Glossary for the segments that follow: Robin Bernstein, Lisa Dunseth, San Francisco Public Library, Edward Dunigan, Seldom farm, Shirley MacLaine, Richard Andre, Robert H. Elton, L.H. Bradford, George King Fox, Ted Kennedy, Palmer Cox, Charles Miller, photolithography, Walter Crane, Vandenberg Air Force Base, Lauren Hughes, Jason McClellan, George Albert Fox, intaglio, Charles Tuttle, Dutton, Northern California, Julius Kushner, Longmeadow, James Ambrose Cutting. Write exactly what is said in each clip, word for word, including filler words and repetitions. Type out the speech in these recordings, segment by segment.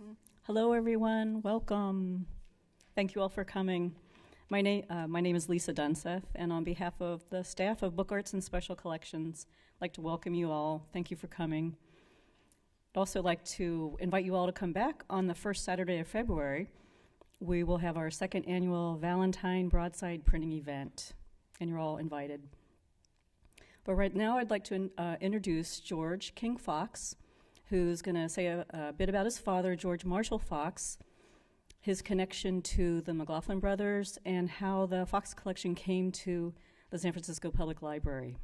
Mm-hmm. Hello, everyone. Welcome. Thank you all for coming. My, na uh, my name is Lisa Dunseth, and on behalf of the staff of Book Arts and Special Collections, I'd like to welcome you all. Thank you for coming. I'd also like to invite you all to come back on the first Saturday of February. We will have our second annual Valentine Broadside Printing event, and you're all invited. But right now, I'd like to in, uh, introduce George King Fox, who's going to say a, a bit about his father, George Marshall Fox, his connection to the McLoughlin brothers, and how the Fox collection came to the San Francisco Public Library.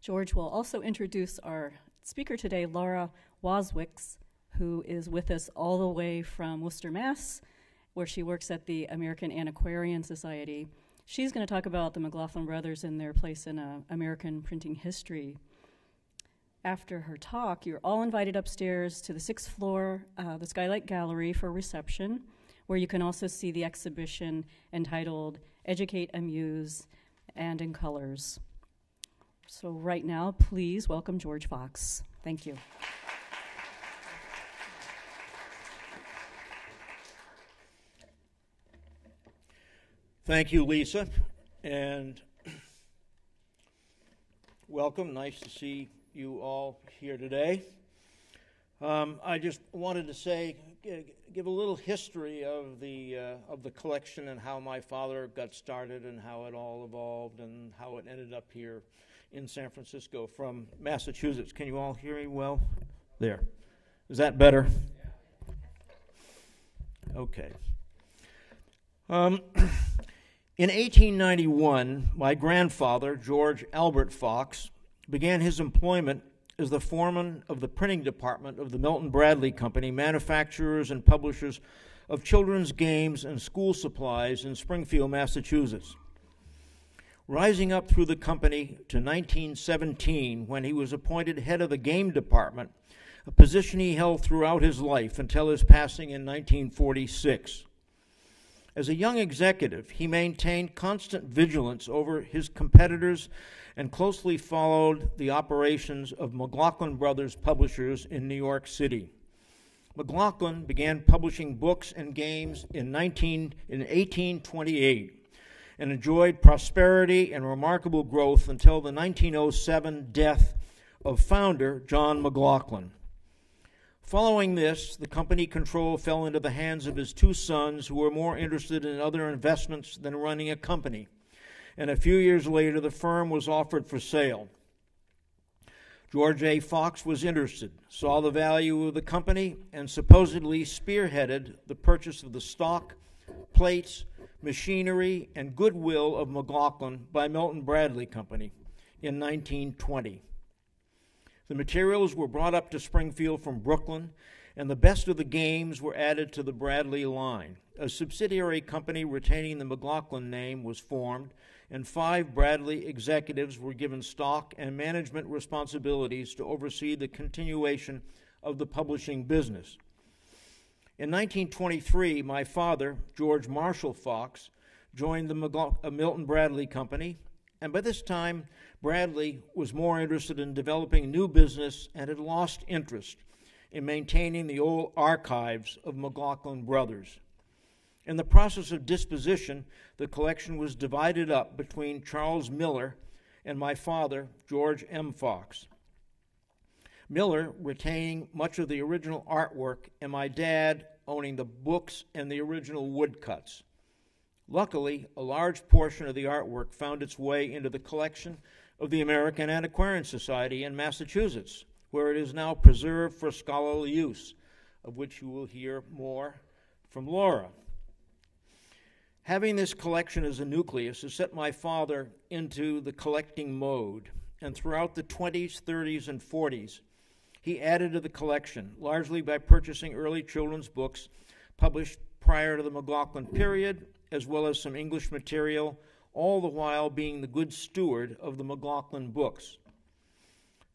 George will also introduce our speaker today, Laura Wasowicz, who is with us all the way from Worcester, Mass, where she works at the American Antiquarian Society. She's going to talk about the McLoughlin brothers and their place in uh, American printing history. After her talk, you're all invited upstairs to the sixth floor, uh, the Skylight Gallery, for reception, where you can also see the exhibition entitled Educate, Amuse, and in Colors. So right now, please welcome George Fox. Thank you. Thank you, Lisa, and welcome. Nice to see you all here today. Um, I just wanted to say, give a little history of the uh, of the collection and how my father got started and how it all evolved and how it ended up here in San Francisco from Massachusetts. Can you all hear me well? There. Is that better? Okay. Um, In eighteen ninety-one, my grandfather, George Albert Fox, began his employment as the foreman of the printing department of the Milton Bradley Company, manufacturers and publishers of children's games and school supplies in Springfield, Massachusetts, rising up through the company to nineteen seventeen, when he was appointed head of the game department, a position he held throughout his life until his passing in nineteen forty-six. As a young executive, he maintained constant vigilance over his competitors and closely followed the operations of McLoughlin Brothers Publishers in New York City. McLoughlin began publishing books and games in eighteen twenty-eight and enjoyed prosperity and remarkable growth until the nineteen oh seven death of founder John McLoughlin. Following this, the company control fell into the hands of his two sons, who were more interested in other investments than running a company, and a few years later the firm was offered for sale. George A. Fox was interested, saw the value of the company, and supposedly spearheaded the purchase of the stock, plates, machinery, and goodwill of McLoughlin by Milton Bradley Company in nineteen twenty. The materials were brought up to Springfield from Brooklyn, and the best of the games were added to the Bradley line. A subsidiary company retaining the McLoughlin name was formed, and five Bradley executives were given stock and management responsibilities to oversee the continuation of the publishing business. In nineteen twenty-three, my father, George Marshall Fox, joined the McLaugh- Milton Bradley Company, and by this time, Bradley was more interested in developing new business and had lost interest in maintaining the old archives of McLoughlin Brothers. In the process of disposition, the collection was divided up between Charles Miller and my father, George M. Fox, Miller retaining much of the original artwork and my dad owning the books and the original woodcuts. Luckily, a large portion of the artwork found its way into the collection of the American Antiquarian Society in Massachusetts, where it is now preserved for scholarly use, of which you will hear more from Laura. Having this collection as a nucleus has set my father into the collecting mode, and throughout the twenties, thirties, and forties, he added to the collection, largely by purchasing early children's books published prior to the McLoughlin period, as well as some English material, all the while being the good steward of the McLoughlin books.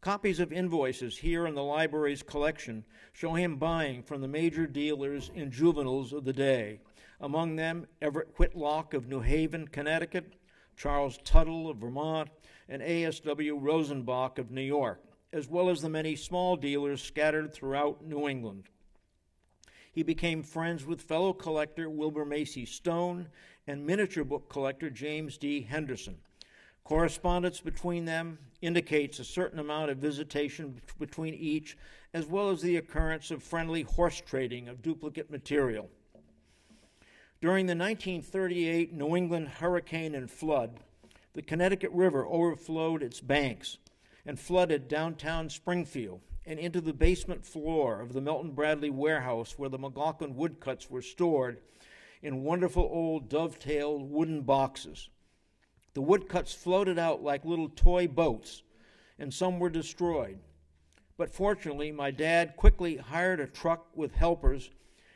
Copies of invoices here in the library's collection show him buying from the major dealers in juveniles of the day, among them Everett Whitlock of New Haven, Connecticut, Charles Tuttle of Vermont, and A S W Rosenbach of New York, as well as the many small dealers scattered throughout New England. he became friends with fellow collector Wilbur Macy Stone and miniature book collector James D. Henderson. Correspondence between them indicates a certain amount of visitation between each, as well as the occurrence of friendly horse trading of duplicate material. During the nineteen thirty-eight New England hurricane and flood, the Connecticut River overflowed its banks and flooded downtown Springfield and into the basement floor of the Milton Bradley warehouse where the McLoughlin woodcuts were stored in wonderful old dovetailed wooden boxes. The woodcuts floated out like little toy boats, and some were destroyed. But fortunately, my dad quickly hired a truck with helpers,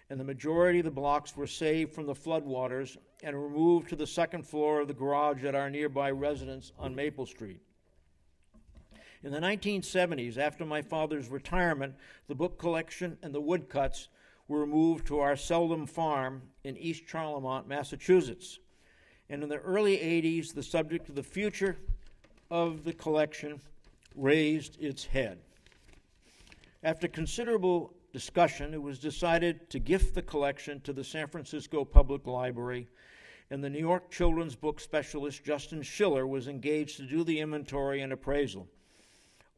and the majority of the blocks were saved from the floodwaters and removed to the second floor of the garage at our nearby residence on Maple Street. In the nineteen seventies, after my father's retirement, the book collection and the woodcuts were removed to our Seldom farm in East Charlemont, Massachusetts. And in the early eighties, the subject of the future of the collection raised its head. After considerable discussion, it was decided to gift the collection to the San Francisco Public Library, and the New York children's book specialist Justin Schiller was engaged to do the inventory and appraisal.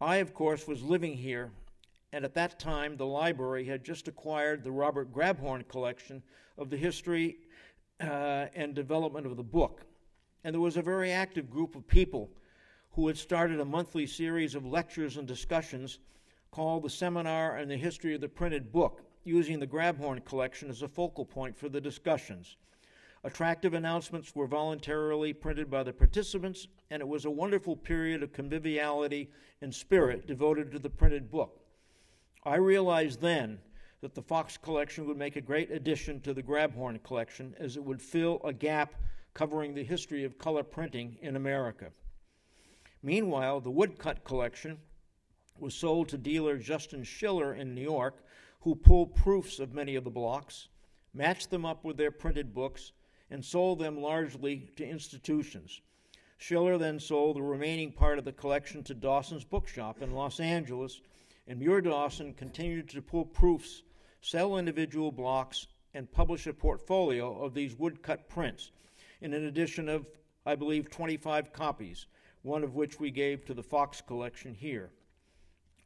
I, of course, was living here, and at that time, the library had just acquired the Robert Grabhorn collection of the history Uh, and development of the book. And there was a very active group of people who had started a monthly series of lectures and discussions called the Seminar on the History of the Printed Book, using the Grabhorn collection as a focal point for the discussions. Attractive announcements were voluntarily printed by the participants, and it was a wonderful period of conviviality and spirit devoted to the printed book. I realized then that the Fox collection would make a great addition to the Grabhorn collection, as it would fill a gap covering the history of color printing in America. Meanwhile, the woodcut collection was sold to dealer Justin Schiller in New York, who pulled proofs of many of the blocks, matched them up with their printed books, and sold them largely to institutions. Schiller then sold the remaining part of the collection to Dawson's Bookshop in Los Angeles, and Muir Dawson continued to pull proofs, sell individual blocks, and publish a portfolio of these woodcut prints in an edition of, I believe, twenty-five copies, one of which we gave to the Fox collection here.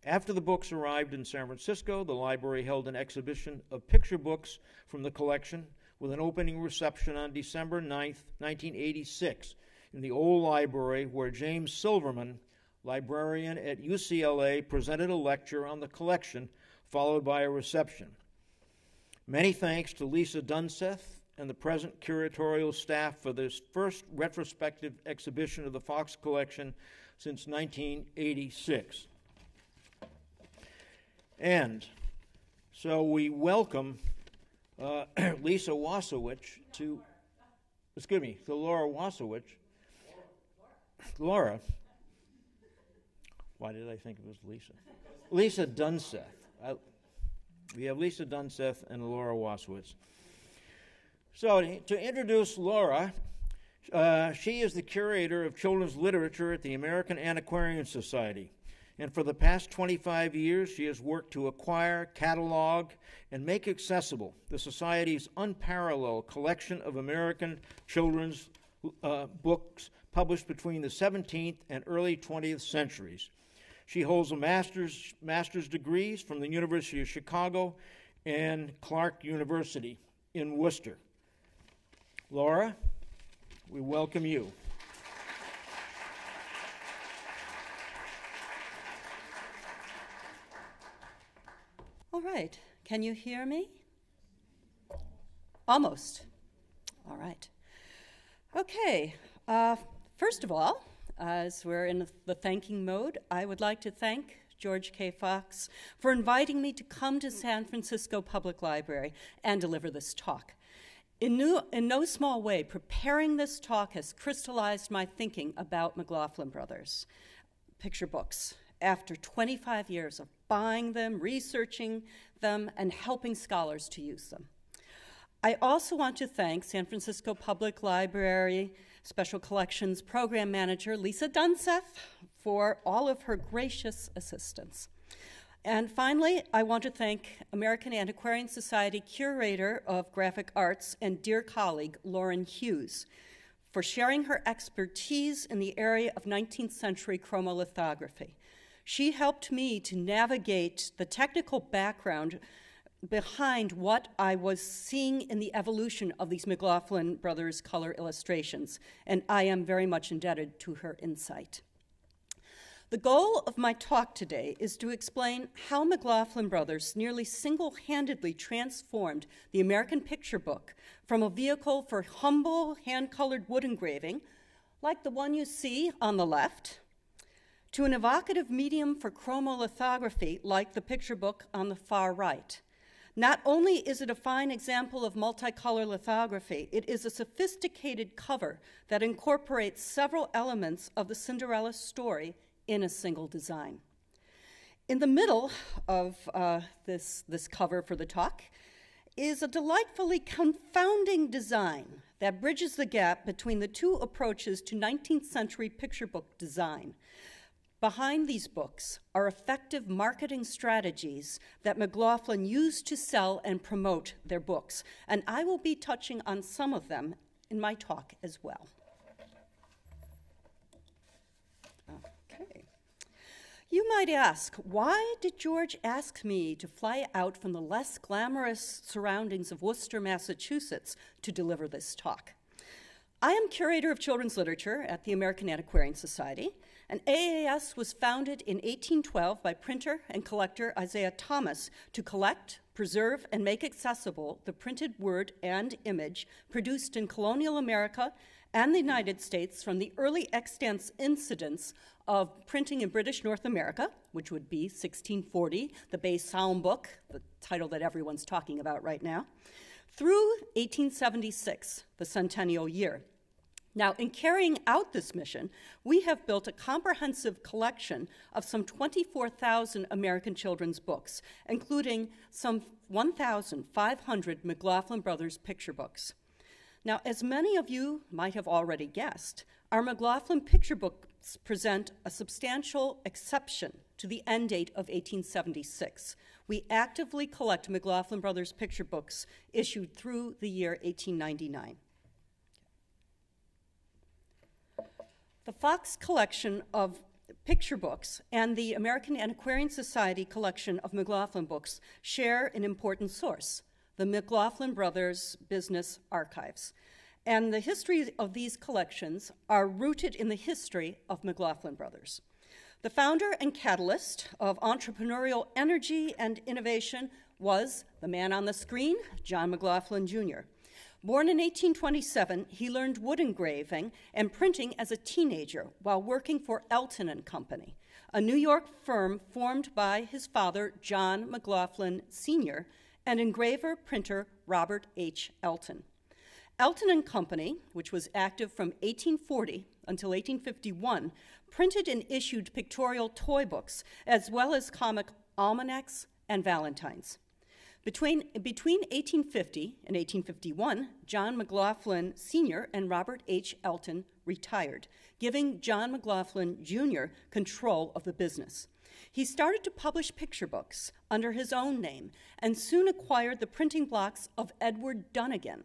After the books arrived in San Francisco, the library held an exhibition of picture books from the collection with an opening reception on December ninth, nineteen eighty-six, in the old library where James Silverman, librarian at U C L A, presented a lecture on the collection, followed by a reception. Many thanks to Lisa Dunseth and the present curatorial staff for this first retrospective exhibition of the Fox collection since nineteen eighty-six. And so we welcome uh, Lisa Wasowicz to, excuse me, to Laura Wasowicz. Laura. Why did I think it was Lisa? Lisa Dunseth. I, we have Lisa Dunseth and Laura Wasowicz. So to introduce Laura, uh, she is the curator of children's literature at the American Antiquarian Society. And for the past twenty-five years, she has worked to acquire, catalog, and make accessible the Society's unparalleled collection of American children's uh, books published between the seventeenth and early twentieth centuries. She holds a master's, master's degrees from the University of Chicago and Clark University in Worcester. Laura, we welcome you. All right, can you hear me? Almost. All right. Okay, uh, first of all, as we're in the thanking mode, I would like to thank George K. Fox for inviting me to come to San Francisco Public Library and deliver this talk. In, new, in no small way, preparing this talk has crystallized my thinking about McLoughlin Brothers picture books after twenty-five years of buying them, researching them, and helping scholars to use them. I also want to thank San Francisco Public Library Special Collections Program Manager Lisa Dunseth for all of her gracious assistance. And finally, I want to thank American Antiquarian Society Curator of Graphic Arts and dear colleague, Lauren Hughes, for sharing her expertise in the area of nineteenth century chromolithography. She helped me to navigate the technical background behind what I was seeing in the evolution of these McLoughlin Brothers color illustrations, and I am very much indebted to her insight. The goal of my talk today is to explain how McLoughlin Brothers nearly single-handedly transformed the American picture book from a vehicle for humble hand-colored wood engraving, like the one you see on the left, to an evocative medium for chromolithography, like the picture book on the far right. Not only is it a fine example of multicolor lithography, it is a sophisticated cover that incorporates several elements of the Cinderella story in a single design. In the middle of uh, this, this cover for the talk is a delightfully confounding design that bridges the gap between the two approaches to nineteenth century picture book design. Behind these books are effective marketing strategies that McLoughlin used to sell and promote their books, and I will be touching on some of them in my talk as well. You might ask, why did George ask me to fly out from the less glamorous surroundings of Worcester, Massachusetts, to deliver this talk? I am curator of children's literature at the American Antiquarian Society, and A A S was founded in eighteen twelve by printer and collector Isaiah Thomas to collect, preserve, and make accessible the printed word and image produced in colonial America and the United States from the early extant incidents of printing in British North America, which would be sixteen forty, the Bay Sound Book, the title that everyone's talking about right now, through eighteen seventy-six, the centennial year. Now, in carrying out this mission, we have built a comprehensive collection of some twenty-four thousand American children's books, including some one thousand five hundred McLoughlin Brothers picture books. Now, as many of you might have already guessed, our McLoughlin picture books present a substantial exception to the end date of eighteen seventy-six. We actively collect McLoughlin Brothers picture books issued through the year eighteen ninety-nine. The Fox collection of picture books and the American Antiquarian Society collection of McLoughlin books share an important source: the McLoughlin Brothers Business Archives. And the history of these collections are rooted in the history of McLoughlin Brothers. The founder and catalyst of entrepreneurial energy and innovation was the man on the screen, John McLoughlin, Junior Born in eighteen twenty-seven, he learned wood engraving and printing as a teenager while working for Elton and Company, a New York firm formed by his father, John McLoughlin, Senior, and engraver printer Robert H. Elton. Elton and Company, which was active from eighteen forty until eighteen fifty-one, printed and issued pictorial toy books as well as comic almanacs and valentines. Between, between eighteen fifty and eighteen fifty-one, John McLoughlin Senior and Robert H. Elton retired, giving John McLoughlin Junior control of the business. He started to publish picture books under his own name and soon acquired the printing blocks of Edward Dunigan,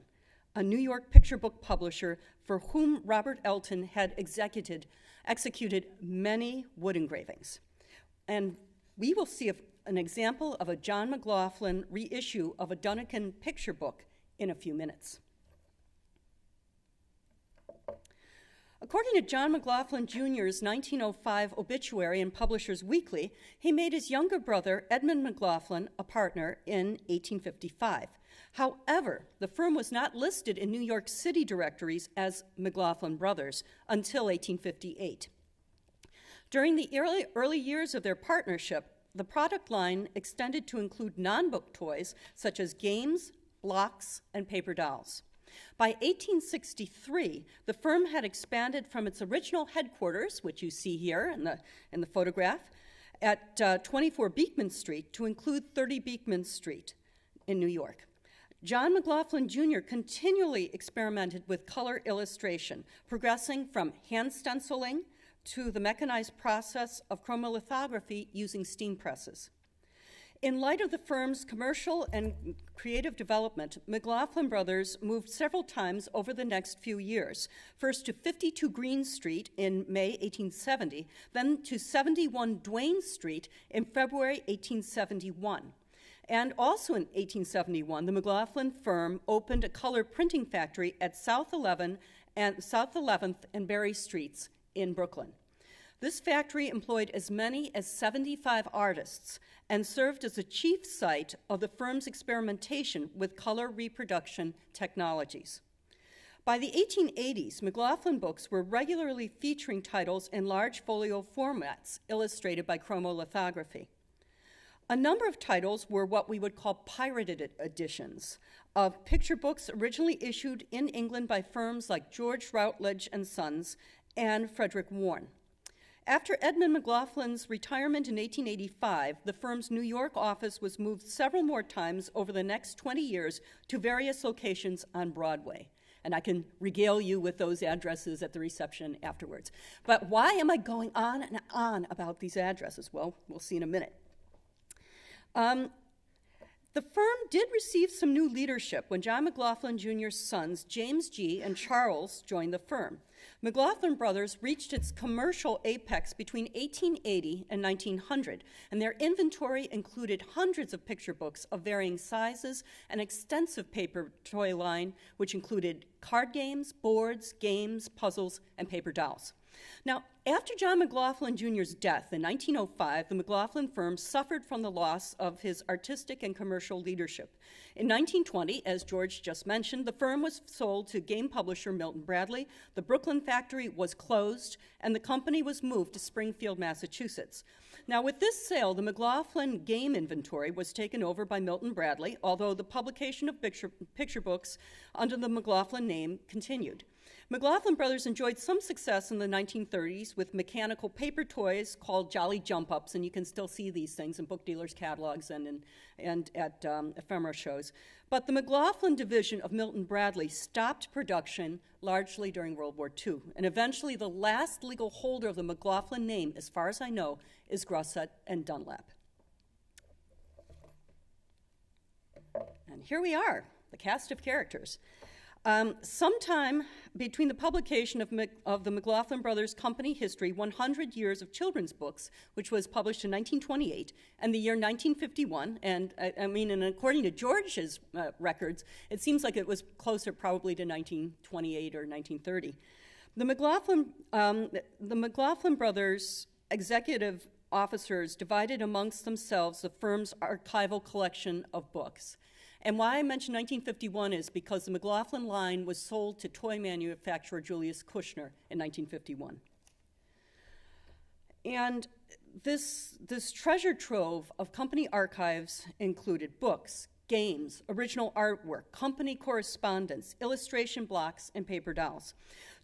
a New York picture book publisher for whom Robert Elton had executed, executed many wood engravings. And we will see an example of a John McLoughlin reissue of a Dunigan picture book in a few minutes. According to John McLoughlin Junior's nineteen oh five obituary in Publishers Weekly, he made his younger brother, Edmund McLoughlin, a partner in eighteen fifty-five. However, the firm was not listed in New York City directories as McLoughlin Brothers until eighteen fifty-eight. During the early, early years of their partnership, the product line extended to include non-book toys such as games, blocks, and paper dolls. By eighteen sixty-three, the firm had expanded from its original headquarters, which you see here in the, in the photograph, at uh, twenty-four Beekman Street to include thirty Beekman Street in New York. John McLoughlin Junior continually experimented with color illustration, progressing from hand stenciling to the mechanized process of chromolithography using steam presses. In light of the firm's commercial and creative development, McLoughlin Brothers moved several times over the next few years, first to fifty-two Green Street in May eighteen seventy, then to seventy-one Duane Street in February eighteen seventy-one. And also in eighteen seventy-one, the McLoughlin firm opened a color printing factory at South eleventh and South eleventh and Berry Streets in Brooklyn. This factory employed as many as seventy-five artists and served as a chief site of the firm's experimentation with color reproduction technologies. By the eighteen eighties, McLoughlin books were regularly featuring titles in large folio formats illustrated by chromolithography. A number of titles were what we would call pirated editions of picture books originally issued in England by firms like George Routledge and Sons and Frederick Warren. After Edmund McLaughlin's retirement in eighteen eighty-five, the firm's New York office was moved several more times over the next twenty years to various locations on Broadway. And I can regale you with those addresses at the reception afterwards. But why am I going on and on about these addresses? Well, we'll see in a minute. Um, the firm did receive some new leadership when John McLoughlin Junior's sons, James G. and Charles, joined the firm. McLoughlin Brothers reached its commercial apex between eighteen eighty and nineteen hundred, and their inventory included hundreds of picture books of varying sizes, an extensive paper toy line, which included card games, boards, games, puzzles, and paper dolls. Now, after John McLoughlin Junior's death in nineteen oh five, the McLoughlin firm suffered from the loss of his artistic and commercial leadership. In nineteen twenty, as George just mentioned, the firm was sold to game publisher Milton Bradley, the Brooklyn factory was closed, and the company was moved to Springfield, Massachusetts. Now, with this sale, the McLoughlin game inventory was taken over by Milton Bradley, although the publication of picture, picture books under the McLoughlin name continued. McLoughlin Brothers enjoyed some success in the nineteen thirties with mechanical paper toys called Jolly Jump-Ups, and you can still see these things in book dealers' catalogs and, in, and at um, ephemera shows. But the McLoughlin division of Milton Bradley stopped production largely during World War Two, and eventually the last legal holder of the McLoughlin name, as far as I know, is Grosset and Dunlap. And here we are, the cast of characters. Um, sometime between the publication of, Mc, of the McLoughlin Brothers Company History, one hundred years of Children's Books, which was published in nineteen twenty-eight, and the year nineteen fifty-one, and I, I mean, and according to George's uh, records, it seems like it was closer probably to nineteen twenty-eight or nineteen thirty. The McLoughlin, um, the McLoughlin Brothers executive officers divided amongst themselves the firm's archival collection of books. And why I mention nineteen fifty-one is because the McLoughlin line was sold to toy manufacturer Julius Kushner in nineteen fifty-one. And this, this treasure trove of company archives included books, games, original artwork, company correspondence, illustration blocks, and paper dolls.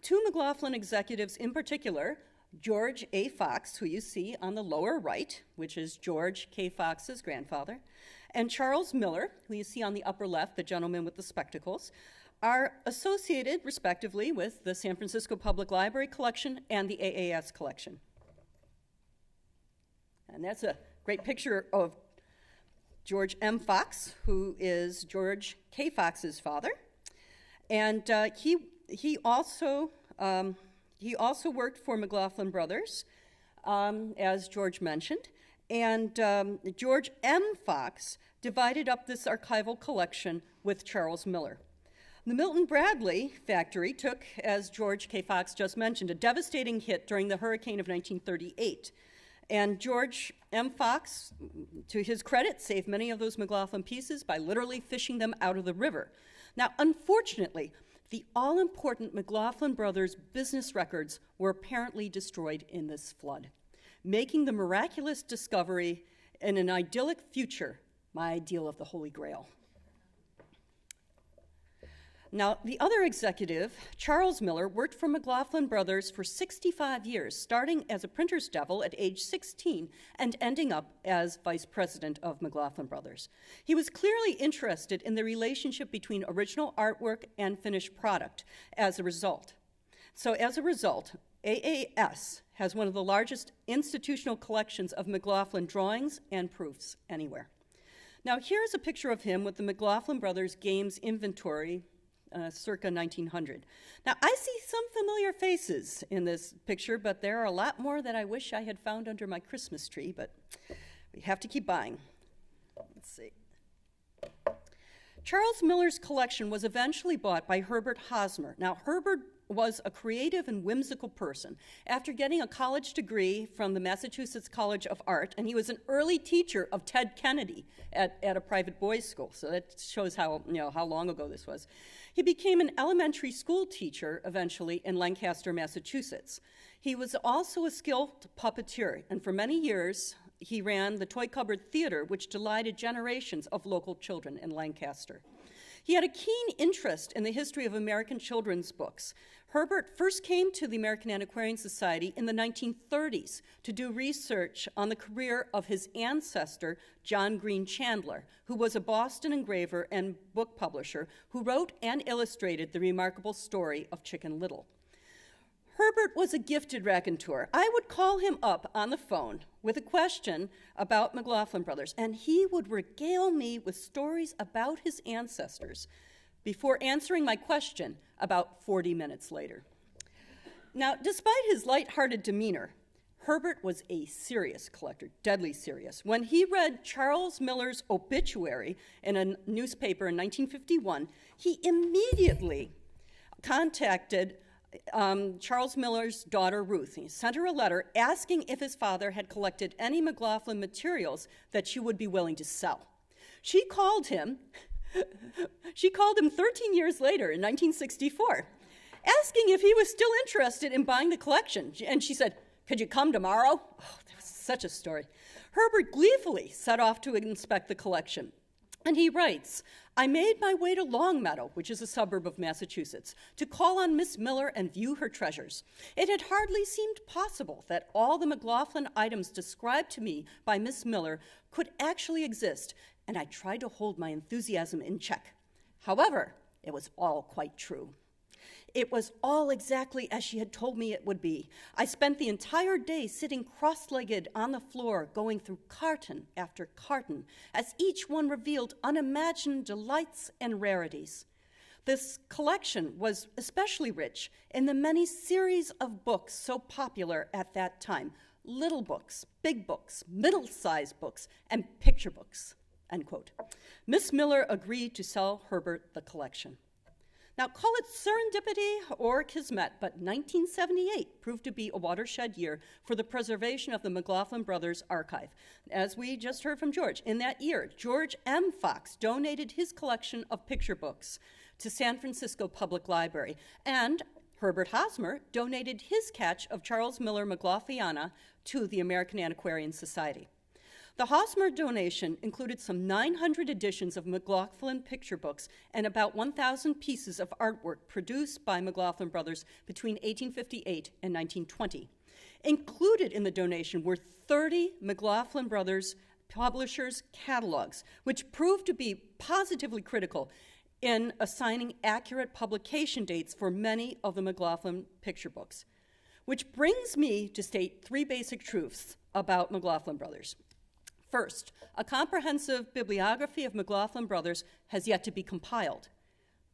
Two McLoughlin executives in particular, George A. Fox, who you see on the lower right, which is George K. Fox's grandfather, and Charles Miller, who you see on the upper left, the gentleman with the spectacles, are associated, respectively, with the San Francisco Public Library collection and the A A S collection. And that's a great picture of George M. Fox, who is George K. Fox's father. And uh, he, he, also, um, he also worked for McLoughlin Brothers, um, as George mentioned. And um, George M. Fox divided up this archival collection with Charles Miller. The Milton Bradley factory took, as George K. Fox just mentioned, a devastating hit during the hurricane of nineteen thirty-eight. And George M. Fox, to his credit, saved many of those McLoughlin pieces by literally fishing them out of the river. Now, unfortunately, the all-important McLoughlin Brothers business records were apparently destroyed in this flood, making the miraculous discovery in an idyllic future my ideal of the Holy Grail. Now, the other executive, Charles Miller, worked for McLoughlin Brothers for sixty-five years, starting as a printer's devil at age sixteen and ending up as vice president of McLoughlin Brothers. He was clearly interested in the relationship between original artwork and finished product as a result. So as a result, A A S has one of the largest institutional collections of McLoughlin drawings and proofs anywhere. Now here's a picture of him with the McLoughlin Brothers Games inventory, uh, circa nineteen hundred. Now I see some familiar faces in this picture, but there are a lot more that I wish I had found under my Christmas tree, but we have to keep buying. Let's see. Charles Miller's collection was eventually bought by Herbert Hosmer. Now, Herbert was a creative and whimsical person. After getting a college degree from the Massachusetts College of Art, and he was an early teacher of Ted Kennedy at, at a private boys' school, so that shows how, you know, how long ago this was. He became an elementary school teacher, eventually, in Lancaster, Massachusetts. He was also a skilled puppeteer, and for many years, he ran the Toy Cupboard Theater, which delighted generations of local children in Lancaster. He had a keen interest in the history of American children's books. Herbert first came to the American Antiquarian Society in the nineteen thirties to do research on the career of his ancestor, John Green Chandler, who was a Boston engraver and book publisher who wrote and illustrated the remarkable story of Chicken Little. Herbert was a gifted raconteur. I would call him up on the phone with a question about McLoughlin Brothers, and he would regale me with stories about his ancestors before answering my question about forty minutes later. Now, despite his lighthearted demeanor, Herbert was a serious collector, deadly serious. When he read Charles Miller's obituary in a newspaper in nineteen fifty-one, he immediately contacted Um, Charles Miller's daughter, Ruth. He sent her a letter asking if his father had collected any McLoughlin materials that she would be willing to sell. She called him, she called him thirteen years later in nineteen sixty-four, asking if he was still interested in buying the collection. And she said, "Could you come tomorrow?" Oh, that was such a story. Herbert gleefully set off to inspect the collection. And he writes, "I made my way to Longmeadow, which is a suburb of Massachusetts, to call on Miss Miller and view her treasures. It had hardly seemed possible that all the McLoughlin items described to me by Miss Miller could actually exist, and I tried to hold my enthusiasm in check. However, it was all quite true. It was all exactly as she had told me it would be. I spent the entire day sitting cross-legged on the floor, going through carton after carton, as each one revealed unimagined delights and rarities. This collection was especially rich in the many series of books so popular at that time, little books, big books, middle-sized books, and picture books," end quote. Miss Miller agreed to sell Herbert the collection. Now, call it serendipity or kismet, but nineteen seventy-eight proved to be a watershed year for the preservation of the McLoughlin Brothers archive. As we just heard from George, in that year, George M. Fox donated his collection of picture books to San Francisco Public Library, and Herbert Hosmer donated his catch of Charles Miller McLoughliniana to the American Antiquarian Society. The Hosmer donation included some nine hundred editions of McLoughlin picture books and about one thousand pieces of artwork produced by McLoughlin Brothers between eighteen fifty-eight and nineteen twenty. Included in the donation were thirty McLoughlin Brothers publishers' catalogs, which proved to be positively critical in assigning accurate publication dates for many of the McLoughlin picture books. Which brings me to state three basic truths about McLoughlin Brothers. First, a comprehensive bibliography of McLoughlin Brothers has yet to be compiled.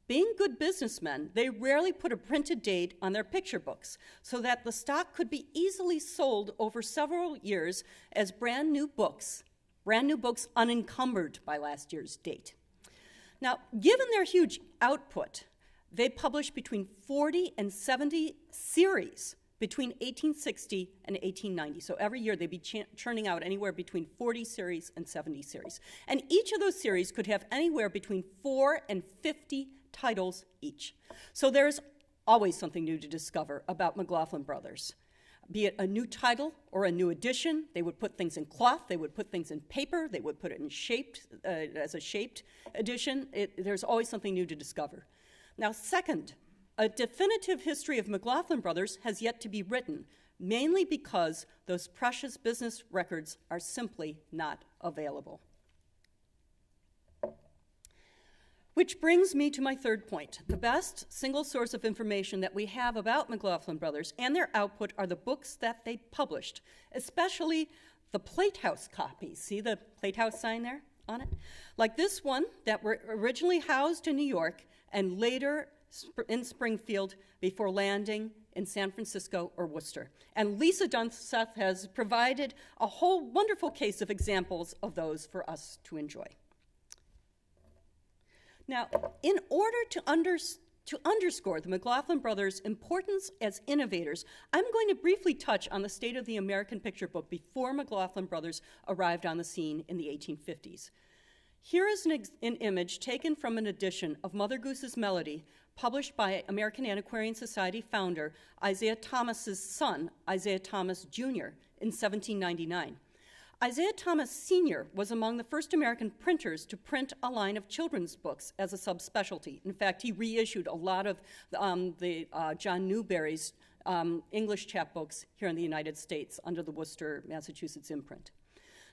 Being good businessmen, they rarely put a printed date on their picture books so that the stock could be easily sold over several years as brand new books, brand new books unencumbered by last year's date. Now, given their huge output, they published between forty and seventy series between eighteen sixty and eighteen ninety. So every year they'd be churning out anywhere between forty series and seventy series. And each of those series could have anywhere between four and fifty titles each. So there's always something new to discover about McLoughlin Brothers. Be it a new title or a new edition, they would put things in cloth, they would put things in paper, they would put it in shaped, uh, as a shaped edition. It, there's always something new to discover. Now, second, a definitive history of McLoughlin Brothers has yet to be written, mainly because those precious business records are simply not available. Which brings me to my third point. The best single source of information that we have about McLoughlin Brothers and their output are the books that they published, especially the Plate House copies. See the Plate House sign there on it, like this one that were originally housed in New York and later sp in Springfield before landing in San Francisco or Worcester. And Lisa Dunseth has provided a whole wonderful case of examples of those for us to enjoy. Now, in order to, under, to underscore the McLoughlin brothers' importance as innovators, I'm going to briefly touch on the state of the American picture book before McLoughlin brothers arrived on the scene in the eighteen fifties. Here is an, ex an image taken from an edition of Mother Goose's Melody, published by American Antiquarian Society founder Isaiah Thomas's son, Isaiah Thomas Junior, in seventeen ninety-nine. Isaiah Thomas Senior was among the first American printers to print a line of children's books as a subspecialty. In fact, he reissued a lot of um, the uh, John Newbery's um, English chapbooks here in the United States under the Worcester, Massachusetts imprint.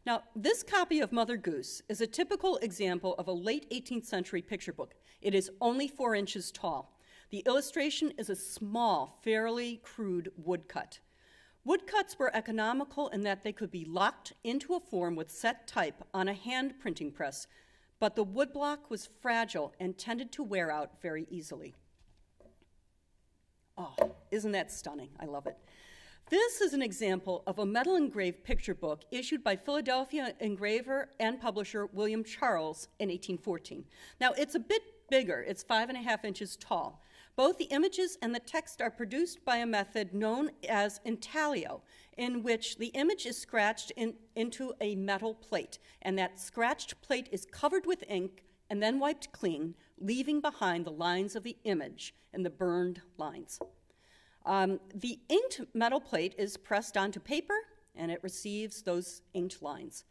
Now, this copy of Mother Goose is a typical example of a late eighteenth century picture book. It is only four inches tall. The illustration is a small, fairly crude woodcut. Woodcuts were economical in that they could be locked into a form with set type on a hand printing press, but the woodblock was fragile and tended to wear out very easily. Oh, isn't that stunning? I love it. This is an example of a metal-engraved picture book issued by Philadelphia engraver and publisher William Charles in eighteen fourteen. Now, it's a bit bigger. It's five and a half inches tall. Both the images and the text are produced by a method known as intaglio, in which the image is scratched in, into a metal plate, and that scratched plate is covered with ink and then wiped clean, leaving behind the lines of the image and the burned lines. Um, the inked metal plate is pressed onto paper, and it receives those inked lines.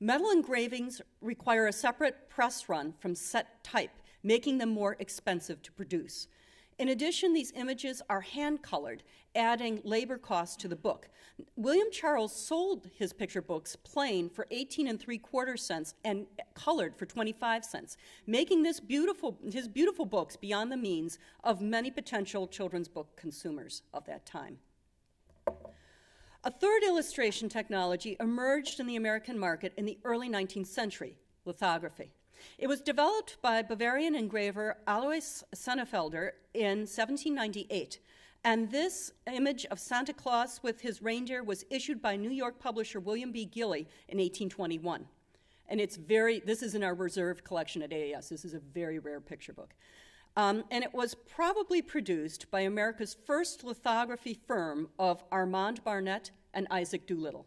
Metal engravings require a separate press run from set type, making them more expensive to produce. In addition, these images are hand-colored, adding labor costs to the book. William Charles sold his picture books plain for eighteen and three quarter cents and colored for twenty-five cents, making this beautiful, his beautiful books beyond the means of many potential children's book consumers of that time. A third illustration technology emerged in the American market in the early nineteenth century, lithography. It was developed by Bavarian engraver Alois Sennefelder in seventeen ninety-eight, and this image of Santa Claus with his reindeer was issued by New York publisher William B. Gilly in eighteen twenty-one. And it's very, this is in our reserve collection at A A S. This is a very rare picture book. Um, and it was probably produced by America's first lithography firm of Armand Barnett and Isaac Doolittle.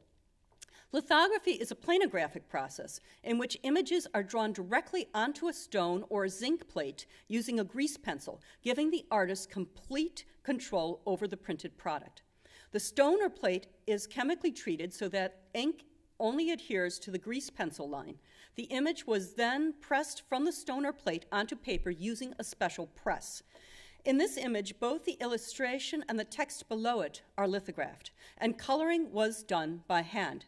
Lithography is a planographic process in which images are drawn directly onto a stone or a zinc plate using a grease pencil, giving the artist complete control over the printed product. The stone or plate is chemically treated so that ink only adheres to the grease pencil line. The image was then pressed from the stone or plate onto paper using a special press. In this image, both the illustration and the text below it are lithographed, and coloring was done by hand.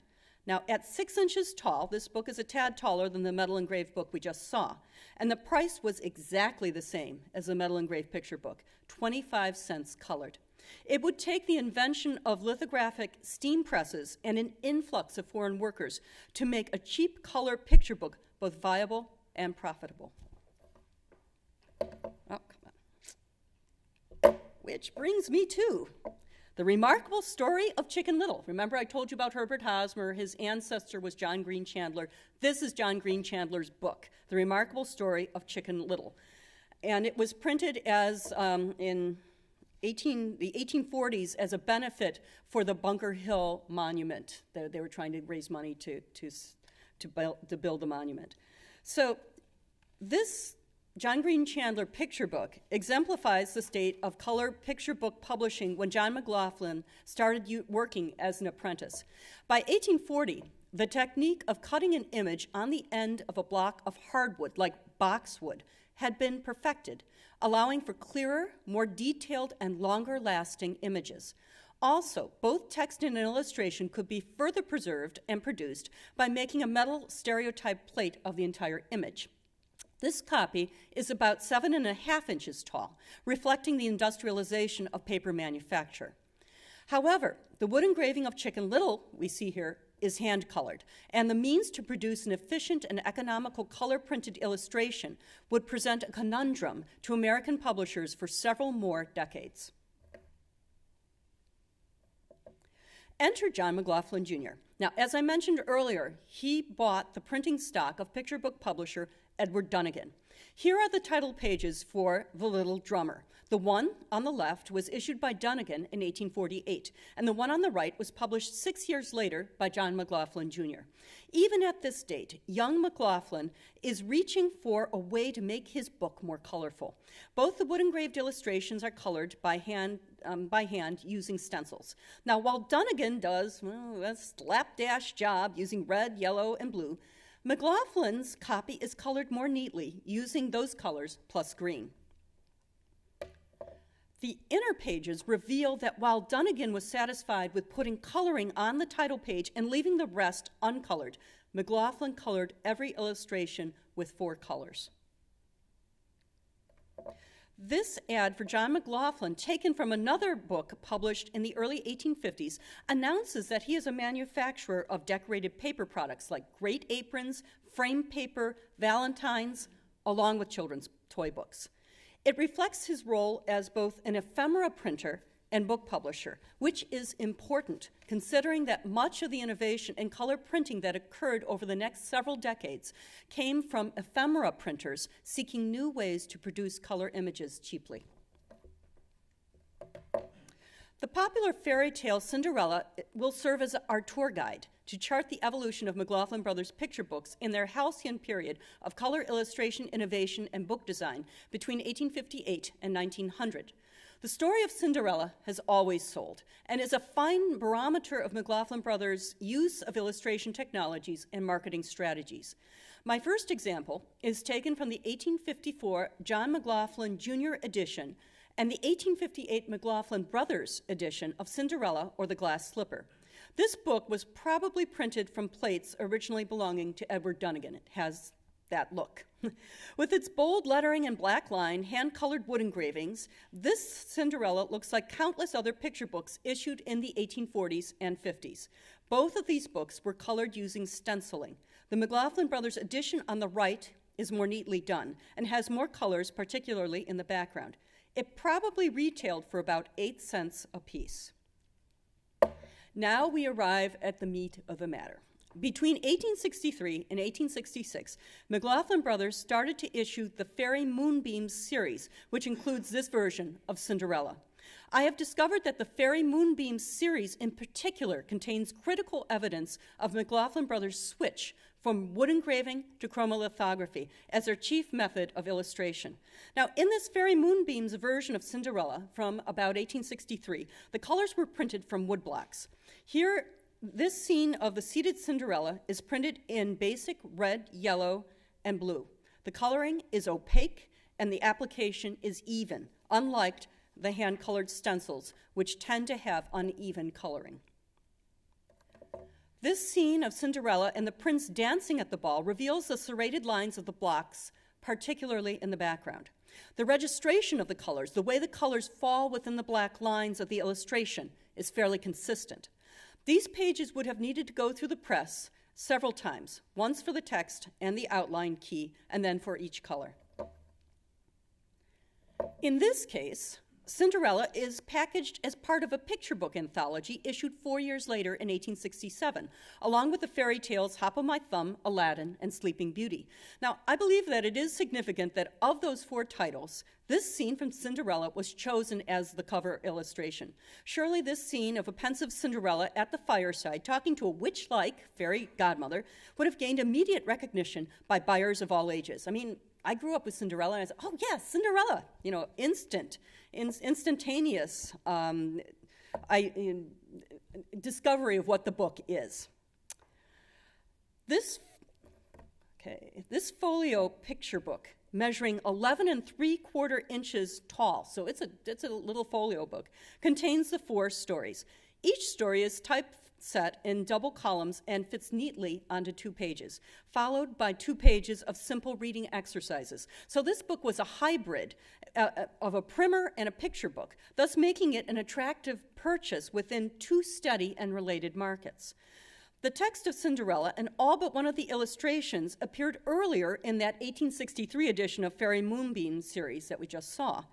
Now, at six inches tall, this book is a tad taller than the metal-engraved book we just saw, and the price was exactly the same as the metal-engraved picture book, twenty-five cents colored. It would take the invention of lithographic steam presses and an influx of foreign workers to make a cheap color picture book both viable and profitable. Oh, come on. Which brings me to the remarkable story of Chicken Little. Remember I told you about Herbert Hosmer. His ancestor was John Green Chandler. This is John Green Chandler's book, The Remarkable Story of Chicken Little. And it was printed as um, in eighteen, the eighteen forties as a benefit for the Bunker Hill Monument. They, they were trying to raise money to, to, to, build, to build the monument. So this John Green Chandler picture book exemplifies the state of color picture book publishing when John McLoughlin started working as an apprentice. By eighteen forty, the technique of cutting an image on the end of a block of hardwood, like boxwood, had been perfected, allowing for clearer, more detailed, and longer-lasting images. Also, both text and illustration could be further preserved and produced by making a metal stereotype plate of the entire image. This copy is about seven and a half inches tall, reflecting the industrialization of paper manufacture. However, the wood engraving of Chicken Little we see here is hand colored, and the means to produce an efficient and economical color printed illustration would present a conundrum to American publishers for several more decades. Enter John McLoughlin, Junior Now, as I mentioned earlier, he bought the printing stock of picture book publisher Edward Dunigan. Here are the title pages for The Little Drummer. The one on the left was issued by Dunigan in eighteen forty-eight, and the one on the right was published six years later by John McLoughlin, Junior Even at this date, young McLoughlin is reaching for a way to make his book more colorful. Both the wood-engraved illustrations are colored by hand, um, by hand using stencils. Now, while Dunigan does well, a slapdash job using red, yellow, and blue, McLaughlin's copy is colored more neatly using those colors plus green. The inner pages reveal that while Dunigan was satisfied with putting coloring on the title page and leaving the rest uncolored, McLoughlin colored every illustration with four colors. This ad for John McLoughlin, taken from another book published in the early eighteen fifties, announces that he is a manufacturer of decorated paper products like great aprons, frame paper, valentines, along with children's toy books. It reflects his role as both an ephemera printer and book publisher, which is important considering that much of the innovation in color printing that occurred over the next several decades came from ephemera printers seeking new ways to produce color images cheaply. The popular fairy tale Cinderella will serve as our tour guide to chart the evolution of McLoughlin Brothers picture books in their halcyon period of color illustration, innovation, and book design between eighteen fifty-eight and nineteen hundred. The story of Cinderella has always sold and is a fine barometer of McLoughlin Brothers' use of illustration technologies and marketing strategies. My first example is taken from the eighteen fifty-four John McLoughlin Junior edition and the eighteen fifty-eight McLoughlin Brothers edition of Cinderella or the Glass Slipper. This book was probably printed from plates originally belonging to Edward Dunigan. It has that look. With its bold lettering and black line, hand-colored wood engravings, this Cinderella looks like countless other picture books issued in the eighteen forties and fifties. Both of these books were colored using stenciling. The McLoughlin Brothers edition on the right is more neatly done and has more colors, particularly in the background. It probably retailed for about eight cents a piece. Now we arrive at the meat of the matter. Between eighteen sixty-three and eighteen sixty-six, McLoughlin Brothers started to issue the Fairy Moonbeams series, which includes this version of Cinderella. I have discovered that the Fairy Moonbeams series in particular contains critical evidence of McLoughlin Brothers' switch from wood engraving to chromolithography as their chief method of illustration. Now, in this Fairy Moonbeams version of Cinderella from about eighteen sixty-three, the colors were printed from wood blocks. Here, this scene of the seated Cinderella is printed in basic red, yellow, and blue. The coloring is opaque and the application is even, unlike the hand-colored stencils, which tend to have uneven coloring. This scene of Cinderella and the prince dancing at the ball reveals the serrated lines of the blocks, particularly in the background. The registration of the colors, the way the colors fall within the black lines of the illustration, is fairly consistent. These pages would have needed to go through the press several times, once for the text and the outline key, and then for each color. In this case, Cinderella is packaged as part of a picture book anthology issued four years later in eighteen sixty-seven, along with the fairy tales Hop o' My Thumb, Aladdin, and Sleeping Beauty. Now, I believe that it is significant that of those four titles, this scene from Cinderella was chosen as the cover illustration. Surely this scene of a pensive Cinderella at the fireside talking to a witch-like fairy godmother would have gained immediate recognition by buyers of all ages. I mean, I grew up with Cinderella, and I said, oh, yes, Cinderella, you know, instant, in, instantaneous um, I, in, discovery of what the book is. This, okay, this folio picture book, measuring eleven and three quarter inches tall, so it's a, it's a little folio book, contains the four stories. Each story is typeset in double columns and fits neatly onto two pages, followed by two pages of simple reading exercises. So this book was a hybrid uh, of a primer and a picture book, thus making it an attractive purchase within two study and related markets. The text of Cinderella and all but one of the illustrations appeared earlier in that eighteen sixty-three edition of Fairy Moonbeam series that we just saw.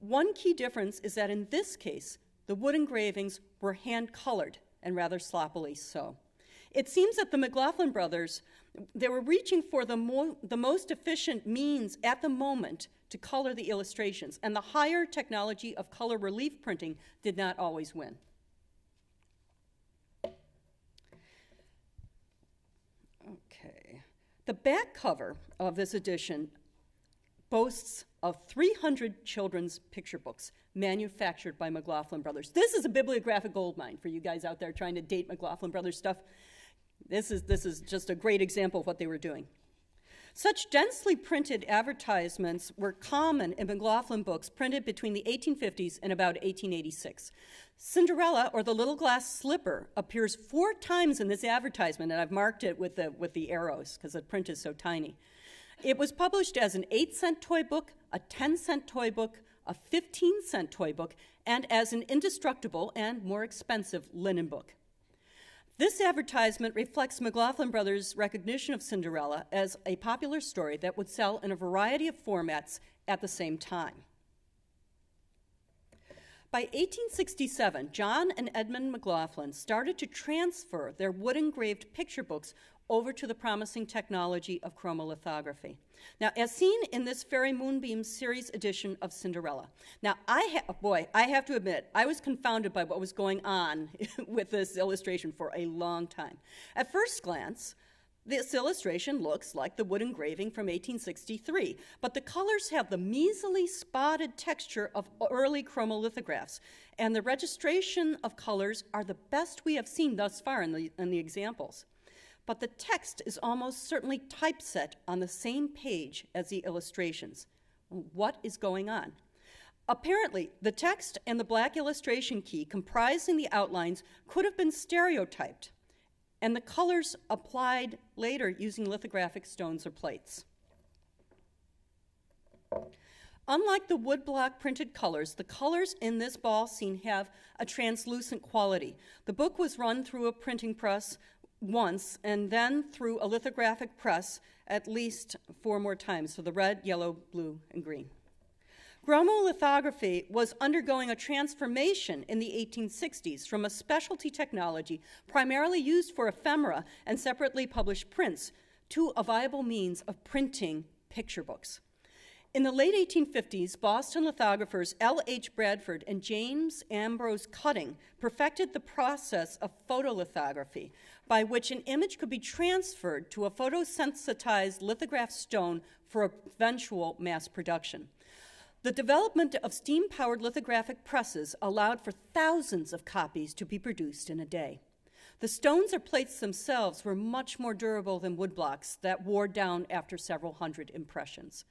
One key difference is that in this case, the wood engravings were hand-colored, and rather sloppily so. It seems that the McLoughlin brothers, they were reaching for the, mo the most efficient means at the moment to color the illustrations, and the higher technology of color relief printing did not always win. Okay. The back cover of this edition boasts of three hundred children's picture books manufactured by McLoughlin Brothers. This is a bibliographic goldmine for you guys out there trying to date McLoughlin Brothers stuff. This is, this is just a great example of what they were doing. Such densely printed advertisements were common in McLoughlin books printed between the eighteen fifties and about eighteen eighty-six. Cinderella, or the Little Glass Slipper, appears four times in this advertisement, and I've marked it with the, with the arrows because the print is so tiny. It was published as an eight cent toy book, a ten cent toy book, a fifteen cent toy book, and as an indestructible and more expensive linen book. This advertisement reflects McLoughlin Brothers' recognition of Cinderella as a popular story that would sell in a variety of formats at the same time. By eighteen sixty-seven, John and Edmund McLoughlin started to transfer their wood-engraved picture books over to the promising technology of chromolithography. Now, as seen in this Fairy Moonbeam series edition of Cinderella. Now, I ha boy, I have to admit, I was confounded by what was going on with this illustration for a long time. At first glance, this illustration looks like the wood engraving from eighteen sixty-three, but the colors have the measly spotted texture of early chromolithographs, and the registration of colors are the best we have seen thus far in the, in the examples. But the text is almost certainly typeset on the same page as the illustrations. What is going on? Apparently, the text and the black illustration key comprising the outlines could have been stereotyped, and the colors applied later using lithographic stones or plates. Unlike the woodblock printed colors, the colors in this ball scene have a translucent quality. The book was run through a printing press once, and then through a lithographic press at least four more times, so the red, yellow, blue, and green. Chromolithography was undergoing a transformation in the eighteen sixties from a specialty technology primarily used for ephemera and separately published prints to a viable means of printing picture books. In the late eighteen fifties, Boston lithographers L H Bradford and James Ambrose Cutting perfected the process of photolithography, by which an image could be transferred to a photosensitized lithograph stone for eventual mass production. The development of steam-powered lithographic presses allowed for thousands of copies to be produced in a day. The stones or plates themselves were much more durable than wood blocks that wore down after several hundred impressions.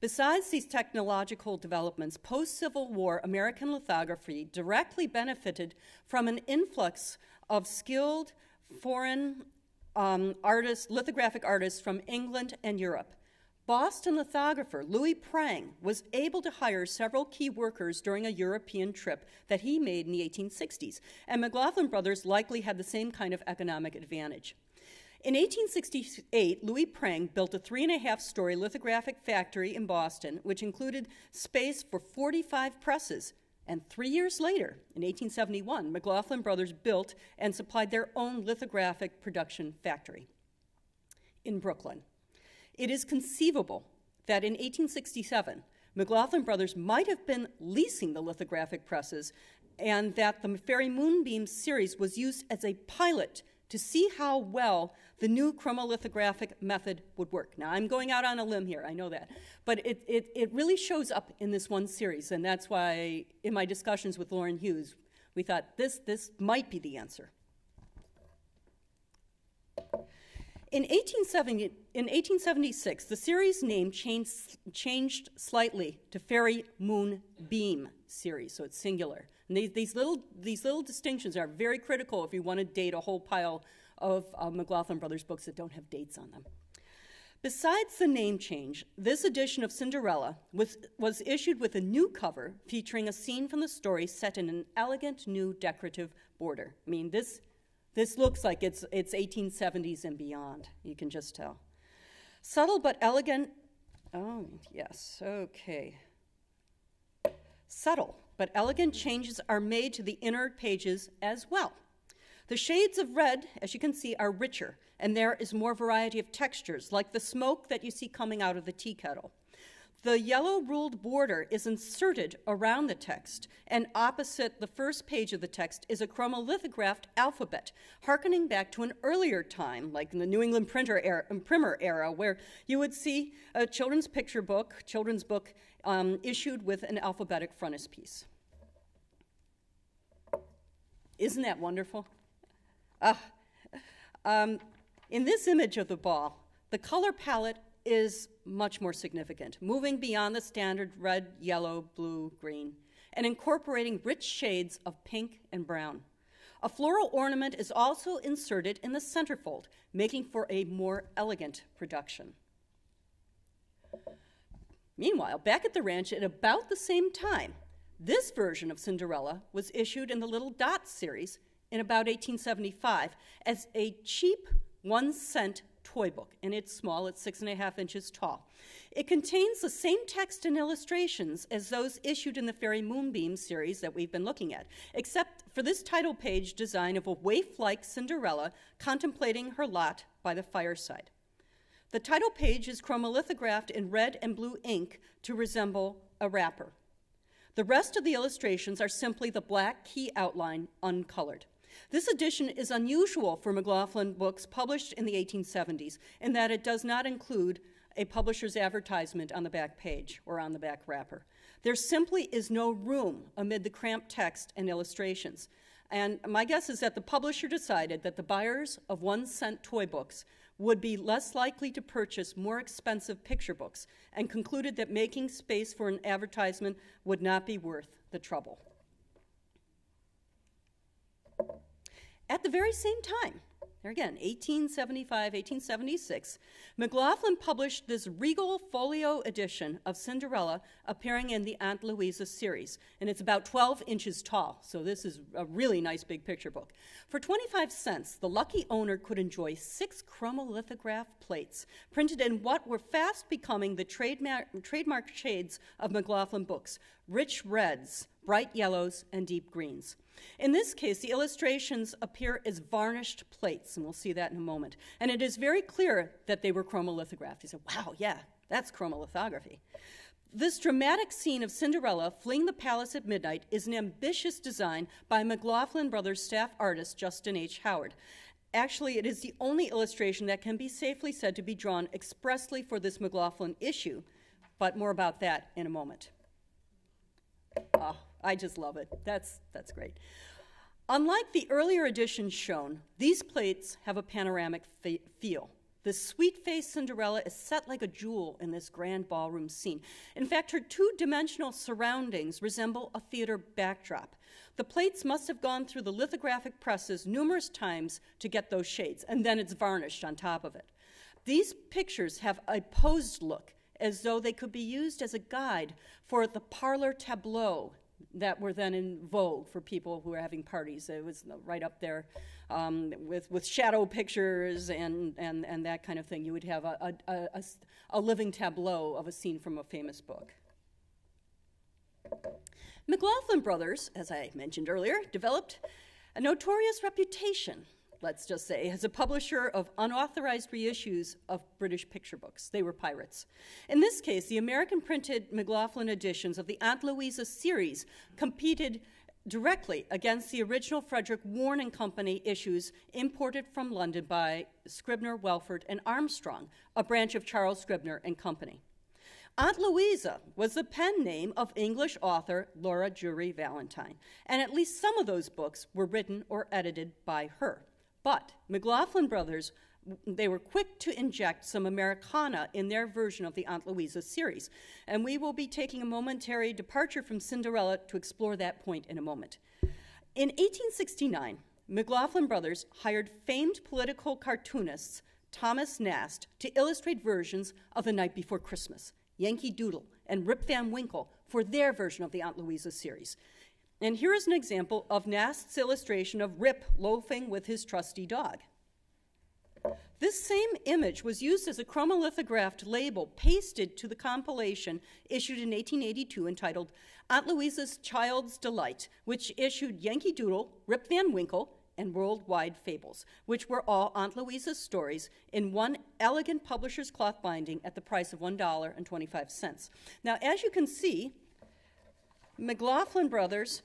Besides these technological developments, post-Civil War American lithography directly benefited from an influx of skilled foreign um, artists, lithographic artists from England and Europe. Boston lithographer Louis Prang was able to hire several key workers during a European trip that he made in the eighteen sixties, and McLoughlin Brothers likely had the same kind of economic advantage. In eighteen sixty-eight, Louis Prang built a three and a half story lithographic factory in Boston, which included space for forty-five presses, and three years later, in eighteen seventy-one, McLoughlin Brothers built and supplied their own lithographic production factory in Brooklyn. It is conceivable that in eighteen sixty-seven, McLoughlin Brothers might have been leasing the lithographic presses, and that the Fairy Moonbeam series was used as a pilot to see how well the new chromolithographic method would work. Now, I'm going out on a limb here, I know that, but it, it, it really shows up in this one series, and that's why in my discussions with Lauren Hughes, we thought this, this might be the answer. In eighteen seventy-six, the series name changed, changed slightly to Fairy Moonbeam series, so it's singular. And they, these, little, these little distinctions are very critical if you want to date a whole pile of uh, McLoughlin Brothers books that don't have dates on them. Besides the name change, this edition of Cinderella was, was issued with a new cover featuring a scene from the story set in an elegant new decorative border. I mean, this, This looks like it's, it's eighteen seventies and beyond, you can just tell. Subtle but elegant, oh, yes, okay. Subtle but elegant changes are made to the inner pages as well. The shades of red, as you can see, are richer, and there is more variety of textures, like the smoke that you see coming out of the tea kettle. The yellow ruled border is inserted around the text, and opposite the first page of the text is a chromolithographed alphabet, hearkening back to an earlier time, like in the New England printer era, imprimer era, where you would see a children's picture book, children's book um, issued with an alphabetic frontispiece. Isn't that wonderful? Ah. Um, in this image of the ball, the color palette is much more significant, moving beyond the standard red, yellow, blue, green, and incorporating rich shades of pink and brown. A floral ornament is also inserted in the centerfold, making for a more elegant production. Meanwhile, back at the ranch at about the same time, this version of Cinderella was issued in the Little Dot series in about eighteen seventy-five as a cheap one-cent toy book, and it's small, it's six and a half inches tall. It contains the same text and illustrations as those issued in the Fairy Moonbeam series that we've been looking at, except for this title page design of a waif-like Cinderella contemplating her lot by the fireside. The title page is chromolithographed in red and blue ink to resemble a wrapper. The rest of the illustrations are simply the black key outline, uncolored. This edition is unusual for McLoughlin books published in the eighteen seventies in that it does not include a publisher's advertisement on the back page or on the back wrapper. There simply is no room amid the cramped text and illustrations. And my guess is that the publisher decided that the buyers of one-cent toy books would be less likely to purchase more expensive picture books and concluded that making space for an advertisement would not be worth the trouble. At the very same time, there again, eighteen seventy-five, eighteen seventy-six, McLoughlin published this regal folio edition of Cinderella appearing in the Aunt Louisa series, and it's about twelve inches tall, so this is a really nice big picture book. For twenty-five cents, the lucky owner could enjoy six chromolithograph plates printed in what were fast becoming the trademark, trademark shades of McLoughlin books, rich reds, bright yellows, and deep greens. In this case, the illustrations appear as varnished plates, and we'll see that in a moment. And it is very clear that they were chromolithographed. You say, wow, yeah, that's chromolithography. This dramatic scene of Cinderella fleeing the palace at midnight is an ambitious design by McLoughlin Brothers staff artist Justin H. Howard. Actually, it is the only illustration that can be safely said to be drawn expressly for this McLoughlin issue, but more about that in a moment. Oh. I just love it. That's, that's great. Unlike the earlier editions shown, these plates have a panoramic fe feel. The sweet-faced Cinderella is set like a jewel in this grand ballroom scene. In fact, her two-dimensional surroundings resemble a theater backdrop. The plates must have gone through the lithographic presses numerous times to get those shades, and then it's varnished on top of it. These pictures have a posed look, as though they could be used as a guide for the parlor tableau that were then in vogue for people who were having parties. It was right up there um, with, with shadow pictures and, and, and that kind of thing. You would have a, a, a, a living tableau of a scene from a famous book. McLoughlin Brothers, as I mentioned earlier, developed a notorious reputation, let's just say, as a publisher of unauthorized reissues of British picture books. They were pirates. In this case, the American-printed McLoughlin editions of the Aunt Louisa series competed directly against the original Frederick Warren and Company issues imported from London by Scribner, Welford, and Armstrong, a branch of Charles Scribner and Company. Aunt Louisa was the pen name of English author Laura Drury Valentine, and at least some of those books were written or edited by her. But McLoughlin Brothers, they were quick to inject some Americana in their version of the Aunt Louisa series. And we will be taking a momentary departure from Cinderella to explore that point in a moment. In eighteen sixty-nine, McLoughlin Brothers hired famed political cartoonists Thomas Nast to illustrate versions of The Night Before Christmas, Yankee Doodle, and Rip Van Winkle for their version of the Aunt Louisa series. And here is an example of Nast's illustration of Rip loafing with his trusty dog. This same image was used as a chromolithographed label pasted to the compilation issued in eighteen eighty-two entitled Aunt Louisa's Child's Delight, which issued Yankee Doodle, Rip Van Winkle, and Worldwide Fables, which were all Aunt Louisa's stories in one elegant publisher's cloth binding at the price of one dollar and twenty-five cents. Now, as you can see, McLoughlin Brothers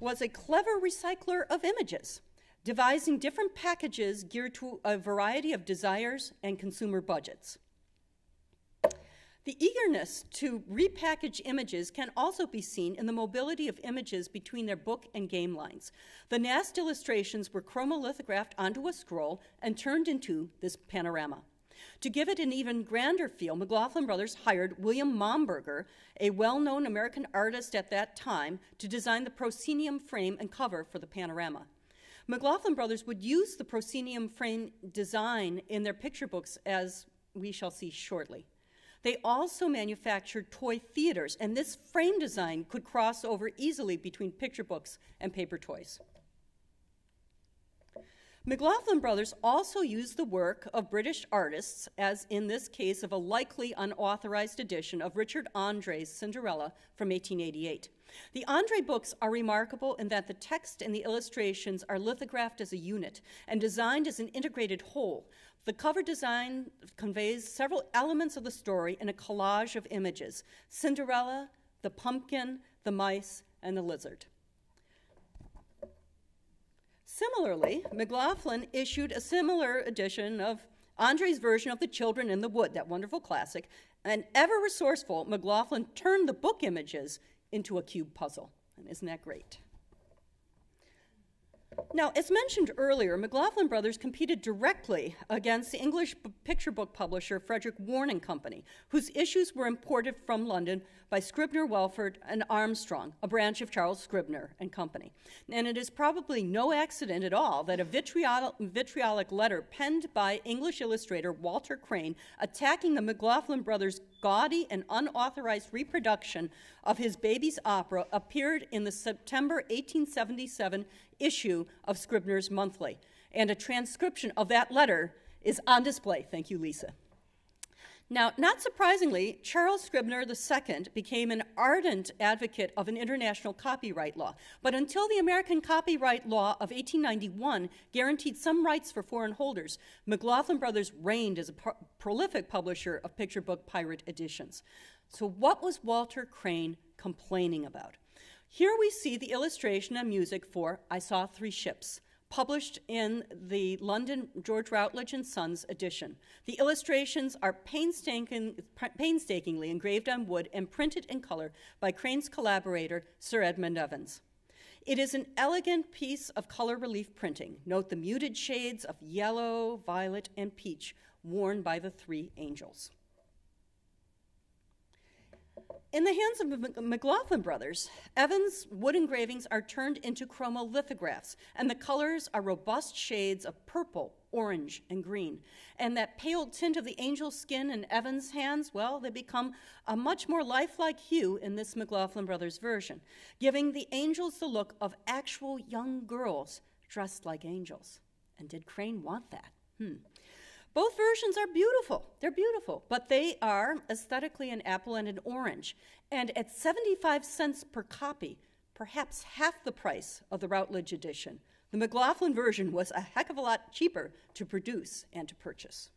was a clever recycler of images, devising different packages geared to a variety of desires and consumer budgets. The eagerness to repackage images can also be seen in the mobility of images between their book and game lines. The Nast illustrations were chromolithographed onto a scroll and turned into this panorama. To give it an even grander feel, McLoughlin Brothers hired William Momberger, a well-known American artist at that time, to design the proscenium frame and cover for the panorama. McLoughlin Brothers would use the proscenium frame design in their picture books, as we shall see shortly. They also manufactured toy theaters, and this frame design could cross over easily between picture books and paper toys. McLoughlin Brothers also used the work of British artists, as in this case of a likely unauthorized edition of Richard Andre's Cinderella from eighteen eighty-eight. The Andre books are remarkable in that the text and the illustrations are lithographed as a unit and designed as an integrated whole. The cover design conveys several elements of the story in a collage of images: Cinderella, the pumpkin, the mice, and the lizard. Similarly, McLoughlin issued a similar edition of Andre's version of The Children in the Wood, that wonderful classic, and ever resourceful, McLoughlin turned the book images into a cube puzzle. And isn't that great? Now, as mentioned earlier, McLoughlin Brothers competed directly against the English picture book publisher Frederick Warren and Company, whose issues were imported from London by Scribner, Welford, and Armstrong, a branch of Charles Scribner and Company. And it is probably no accident at all that a vitriol vitriolic letter penned by English illustrator Walter Crane attacking the McLoughlin Brothers' gaudy and unauthorized reproduction of his baby's opera appeared in the September eighteen seventy-seven issue of Scribner's Monthly, and a transcription of that letter is on display. Thank you, Lisa. Now, not surprisingly, Charles Scribner the second became an ardent advocate of an international copyright law, but until the American Copyright Law of eighteen ninety-one guaranteed some rights for foreign holders, McLoughlin Brothers reigned as a pro prolific publisher of picture book pirate editions. So what was Walter Crane complaining about? Here we see the illustration and music for I Saw Three Ships, published in the London George Routledge and Sons edition. The illustrations are painstaking, painstakingly engraved on wood and printed in color by Crane's collaborator, Sir Edmund Evans. It is an elegant piece of color relief printing. Note the muted shades of yellow, violet, and peach worn by the three angels. In the hands of McLoughlin Brothers, Evans' wood engravings are turned into chromolithographs, and the colors are robust shades of purple, orange, and green. And that pale tint of the angel skin in Evans' hands, well, they become a much more lifelike hue in this McLoughlin Brothers version, giving the angels the look of actual young girls dressed like angels. And did Crane want that? Hmm. Both versions are beautiful. They're beautiful, but they are aesthetically an apple and an orange. And at seventy-five cents per copy, perhaps half the price of the Routledge edition, the McLoughlin version was a heck of a lot cheaper to produce and to purchase.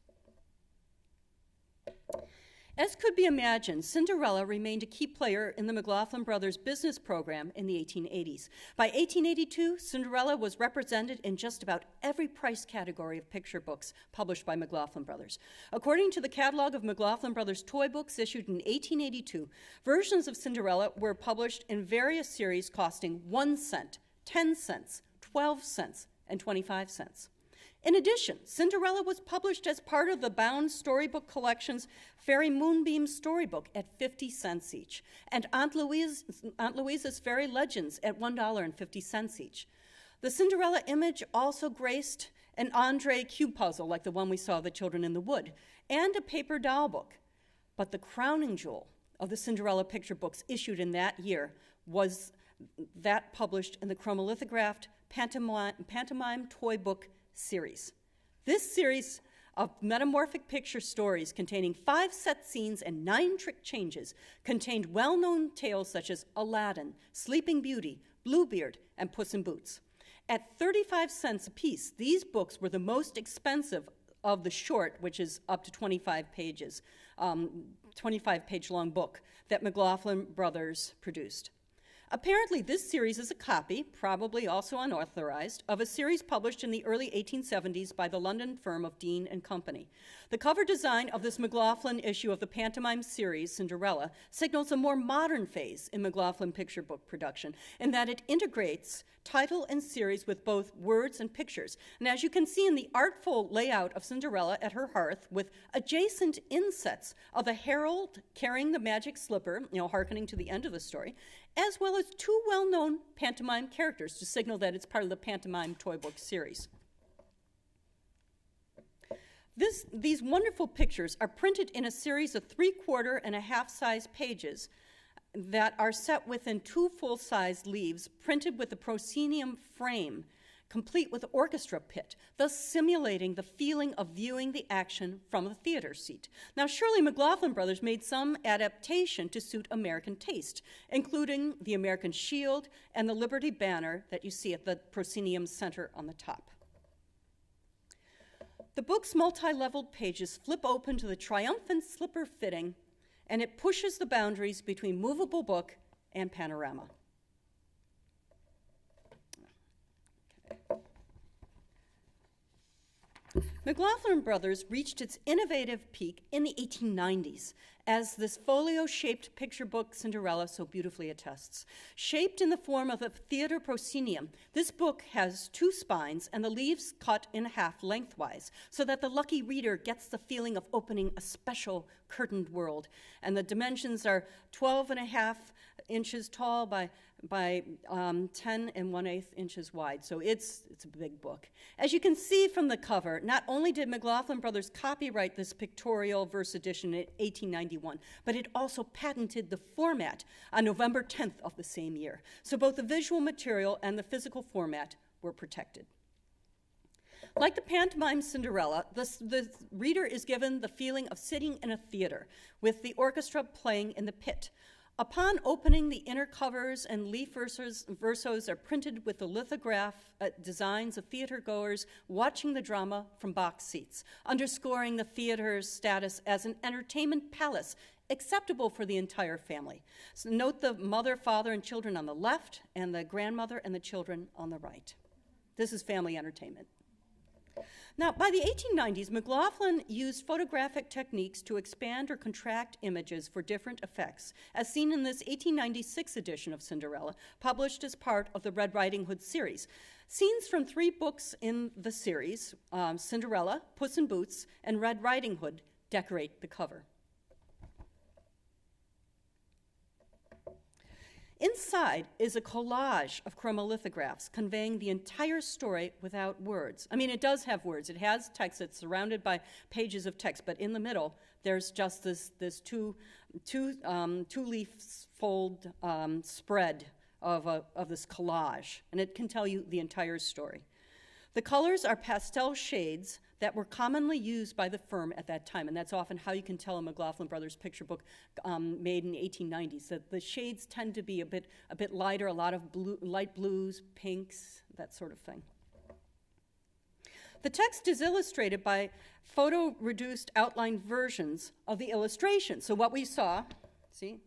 As could be imagined, Cinderella remained a key player in the McLoughlin Brothers business program in the eighteen eighties. By eighteen eighty-two, Cinderella was represented in just about every price category of picture books published by McLoughlin Brothers. According to the catalog of McLoughlin Brothers toy books issued in eighteen eighty-two, versions of Cinderella were published in various series costing one cent, ten cents, twelve cents, and twenty-five cents. In addition, Cinderella was published as part of the bound storybook collection's Fairy Moonbeam storybook at fifty cents each, and Aunt, Louise, Aunt Louisa's Fairy Legends at one dollar and fifty cents each. The Cinderella image also graced an Andre cube puzzle like the one we saw, The Children in the Wood, and a paper doll book. But the crowning jewel of the Cinderella picture books issued in that year was that published in the chromolithographed pantomime, pantomime toy book series. This series of metamorphic picture stories containing five set scenes and nine trick changes contained well-known tales such as Aladdin, Sleeping Beauty, Bluebeard, and Puss in Boots. At thirty-five cents apiece, these books were the most expensive of the short, which is up to twenty-five pages, um, twenty-five page long book that McLoughlin Brothers produced. Apparently, this series is a copy, probably also unauthorized, of a series published in the early eighteen seventies by the London firm of Dean and Company. The cover design of this McLoughlin issue of the pantomime series, Cinderella, signals a more modern phase in McLoughlin picture book production in that it integrates title and series with both words and pictures. And as you can see in the artful layout of Cinderella at her hearth with adjacent insets of a herald carrying the magic slipper, you know, hearkening to the end of the story, as well as two well-known pantomime characters to signal that it's part of the pantomime toy book series. This, these wonderful pictures are printed in a series of three-quarter and a half-size pages that are set within two full-size leaves, printed with a proscenium frame, complete with orchestra pit, thus simulating the feeling of viewing the action from the theater seat. Now, surely McLoughlin Brothers made some adaptation to suit American taste, including the American shield and the Liberty banner that you see at the proscenium center on the top. The book's multi-leveled pages flip open to the triumphant slipper fitting, and it pushes the boundaries between movable book and panorama. McLoughlin Brothers reached its innovative peak in the eighteen nineties, as this folio-shaped picture book Cinderella so beautifully attests. Shaped in the form of a theater proscenium, this book has two spines and the leaves cut in half lengthwise, so that the lucky reader gets the feeling of opening a special curtained world. And the dimensions are twelve and a half inches tall by by um, ten and one eighth inches wide, so it's, it's a big book. As you can see from the cover, not only did McLoughlin Brothers copyright this pictorial verse edition in eighteen ninety-one, but it also patented the format on November tenth of the same year. So both the visual material and the physical format were protected. Like the pantomime Cinderella, the, the reader is given the feeling of sitting in a theater with the orchestra playing in the pit. Upon opening, the inner covers and leaf versos, versos are printed with the lithograph uh, designs of theatergoers watching the drama from box seats, underscoring the theater's status as an entertainment palace acceptable for the entire family. So note the mother, father, and children on the left, and the grandmother and the children on the right. This is family entertainment. Now, by the eighteen nineties, McLoughlin used photographic techniques to expand or contract images for different effects, as seen in this eighteen ninety-six edition of Cinderella, published as part of the Red Riding Hood series. Scenes from three books in the series, um, Cinderella, Puss in Boots, and Red Riding Hood, decorate the cover. Inside is a collage of chromolithographs conveying the entire story without words. I mean, it does have words. It has text. It's surrounded by pages of text. But in the middle, there's just this, this two, two, um, two leaf fold um, spread of, a, of this collage. And it can tell you the entire story. The colors are pastel shades that were commonly used by the firm at that time, and that's often how you can tell a McLoughlin Brothers picture book um, made in the eighteen nineties, that the shades tend to be a bit, a bit lighter, a lot of blue, light blues, pinks, that sort of thing. The text is illustrated by photo-reduced outline versions of the illustrations. So what we saw, see,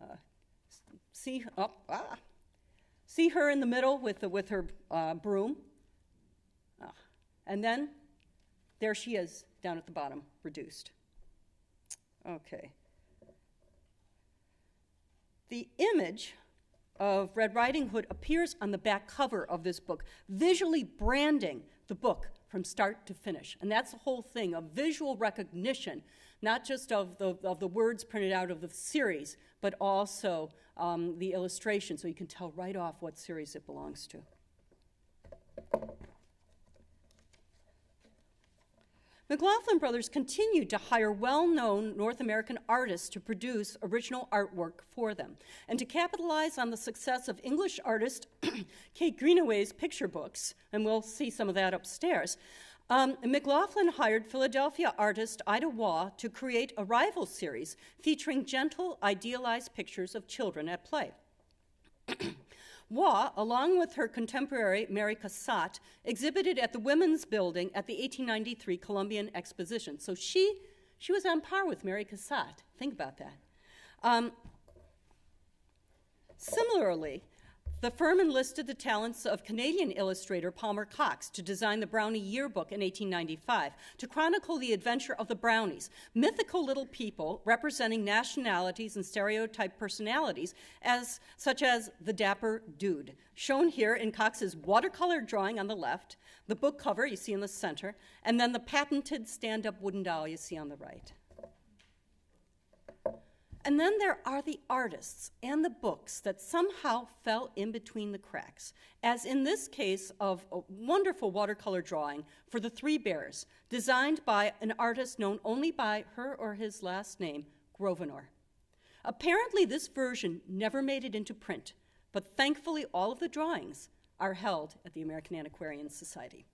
uh, see, oh, ah, see her in the middle with, the, with her uh, broom. And then there she is down at the bottom, reduced. Okay. The image of Red Riding Hood appears on the back cover of this book, visually branding the book from start to finish. And that's the whole thing of visual recognition, not just of the, of the words printed out of the series, but also um, the illustration, so you can tell right off what series it belongs to. McLoughlin Brothers continued to hire well-known North American artists to produce original artwork for them, and to capitalize on the success of English artist Kate Greenaway's picture books, and we'll see some of that upstairs. Um, McLoughlin hired Philadelphia artist Ida Waugh to create a rival series featuring gentle, idealized pictures of children at play. Waugh, along with her contemporary Mary Cassatt, exhibited at the Women's Building at the eighteen ninety-three Columbian Exposition. So she, she was on par with Mary Cassatt. Think about that. Um, similarly, the firm enlisted the talents of Canadian illustrator Palmer Cox to design the Brownie Yearbook in eighteen ninety-five to chronicle the adventure of the Brownies, mythical little people representing nationalities and stereotyped personalities, as, such as the Dapper Dude, shown here in Cox's watercolor drawing on the left, the book cover you see in the center, and then the patented stand-up wooden doll you see on the right. And then there are the artists and the books that somehow fell in between the cracks, as in this case of a wonderful watercolor drawing for the Three Bears, designed by an artist known only by her or his last name, Grosvenor. Apparently this version never made it into print, but thankfully all of the drawings are held at the American Antiquarian Society.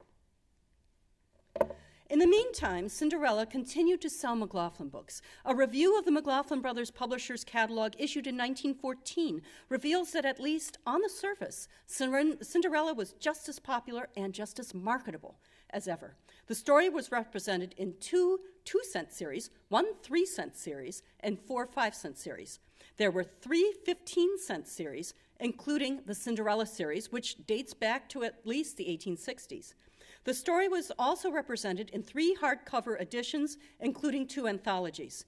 In the meantime, Cinderella continued to sell McLoughlin books. A review of the McLoughlin Brothers Publishers catalog issued in nineteen fourteen reveals that, at least on the surface, Cinderella was just as popular and just as marketable as ever. The story was represented in two two-cent series, one three-cent series, and four five-cent series. There were three fifteen-cent series, including the Cinderella series, which dates back to at least the eighteen sixties. The story was also represented in three hardcover editions, including two anthologies.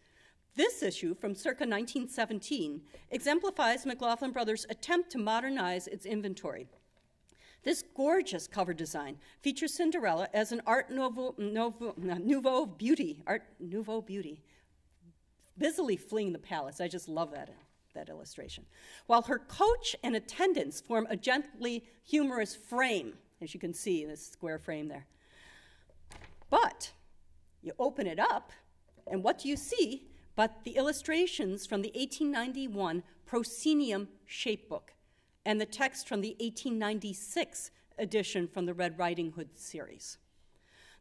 This issue, from circa nineteen seventeen, exemplifies McLoughlin Brothers' attempt to modernize its inventory. This gorgeous cover design features Cinderella as an Art Nouveau, nouveau, nouveau beauty, Art Nouveau beauty, busily fleeing the palace. I just love that. That illustration. While her coach and attendants form a gently humorous frame, as you can see in this square frame there. But you open it up, and what do you see but the illustrations from the eighteen ninety-one Proscenium shape book and the text from the eighteen ninety-six edition from the Red Riding Hood series.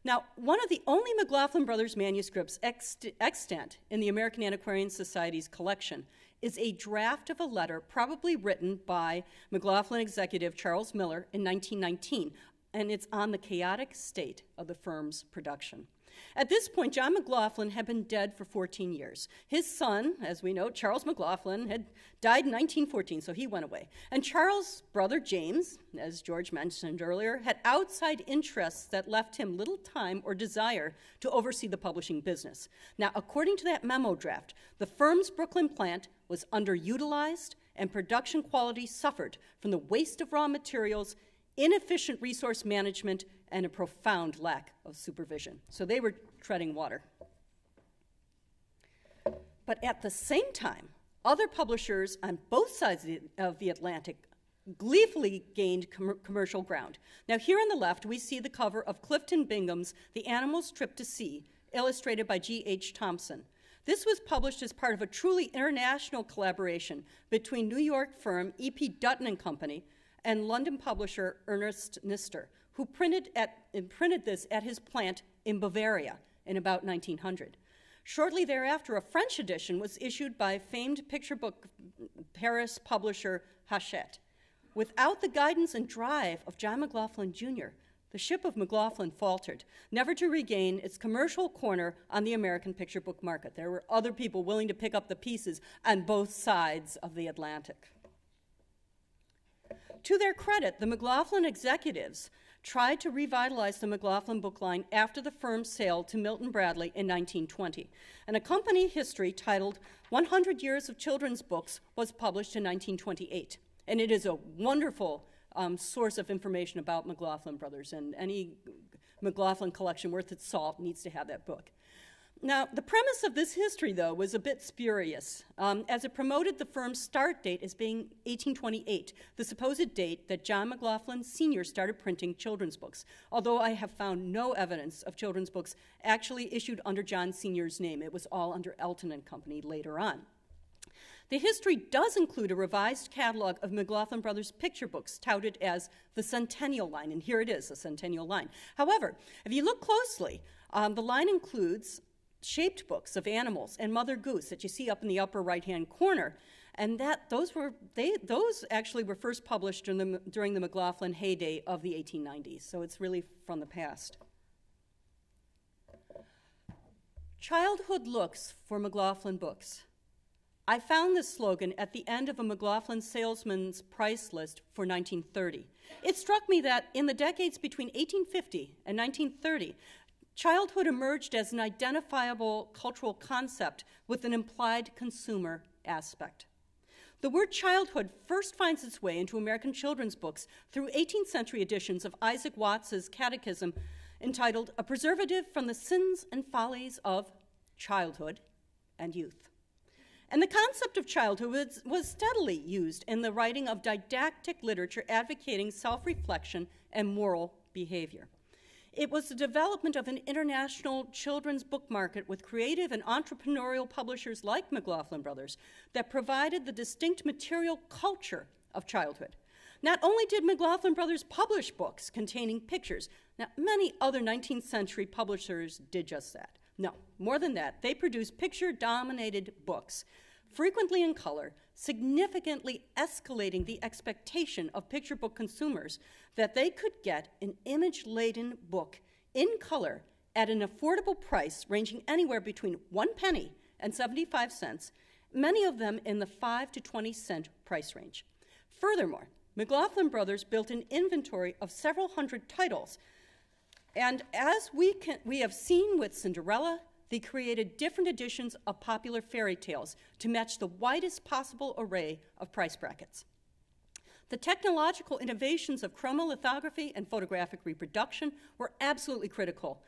Now, one of the only McLoughlin Brothers manuscripts extant in the American Antiquarian Society's collection is a draft of a letter probably written by McLoughlin executive Charles Miller in nineteen nineteen, and it's on the chaotic state of the firm's production. At this point, John McLoughlin had been dead for fourteen years. His son, as we know, Charles McLoughlin, had died in nineteen fourteen, so he went away. And Charles' brother James, as George mentioned earlier, had outside interests that left him little time or desire to oversee the publishing business. Now, according to that memo draft, the firm's Brooklyn plant was underutilized and production quality suffered from the waste of raw materials, inefficient resource management, and a profound lack of supervision. So they were treading water. But at the same time, other publishers on both sides of the Atlantic gleefully gained com commercial ground. Now here on the left, we see the cover of Clifton Bingham's The Animal's Trip to Sea, illustrated by G H Thompson. This was published as part of a truly international collaboration between New York firm E P Dutton and Company and London publisher Ernest Nister, who printed, at, printed this at his plant in Bavaria in about nineteen hundred. Shortly thereafter, a French edition was issued by famed picture book Paris publisher Hachette. Without the guidance and drive of John McLoughlin Junior, the ship of McLoughlin faltered, never to regain its commercial corner on the American picture book market. There were other people willing to pick up the pieces on both sides of the Atlantic. To their credit, the McLoughlin executives tried to revitalize the McLoughlin book line after the firm's sale to Milton Bradley in nineteen twenty. An accompanying history titled one hundred years of Children's Books was published in nineteen twenty-eight, and it is a wonderful um, source of information about McLoughlin Brothers, and any McLoughlin collection worth its salt needs to have that book. Now, the premise of this history, though, was a bit spurious, um, as it promoted the firm's start date as being eighteen twenty-eight, the supposed date that John McLoughlin Senior started printing children's books, although I have found no evidence of children's books actually issued under John Senior's name. It was all under Elton and Company later on. The history does include a revised catalog of McLoughlin Brothers picture books touted as the Centennial Line, and here it is, the Centennial Line. However, if you look closely, um, the line includes shaped books of animals and Mother Goose that you see up in the upper right-hand corner, and that those were they those actually were first published during the during the McLoughlin heyday of the eighteen nineties. So it's really from the past. Childhood looks for McLoughlin books. I found this slogan at the end of a McLoughlin salesman's price list for nineteen thirty. It struck me that in the decades between eighteen fifty and nineteen thirty, childhood emerged as an identifiable cultural concept with an implied consumer aspect. The word childhood first finds its way into American children's books through eighteenth century editions of Isaac Watts's catechism entitled A Preservative from the Sins and Follies of Childhood and Youth. And the concept of childhood was, was steadily used in the writing of didactic literature advocating self-reflection and moral behavior. It was the development of an international children's book market with creative and entrepreneurial publishers like McLoughlin Brothers that provided the distinct material culture of childhood. Not only did McLoughlin Brothers publish books containing pictures, now many other nineteenth century publishers did just that. No, more than that, they produced picture-dominated books, frequently in color, significantly escalating the expectation of picture book consumers that they could get an image-laden book in color at an affordable price ranging anywhere between one penny and seventy-five cents, many of them in the five to twenty cent price range. Furthermore, McLoughlin Brothers built an inventory of several hundred titles, and as we, can, we have seen with Cinderella, they created different editions of popular fairy tales to match the widest possible array of price brackets. The technological innovations of chromolithography and photographic reproduction were absolutely critical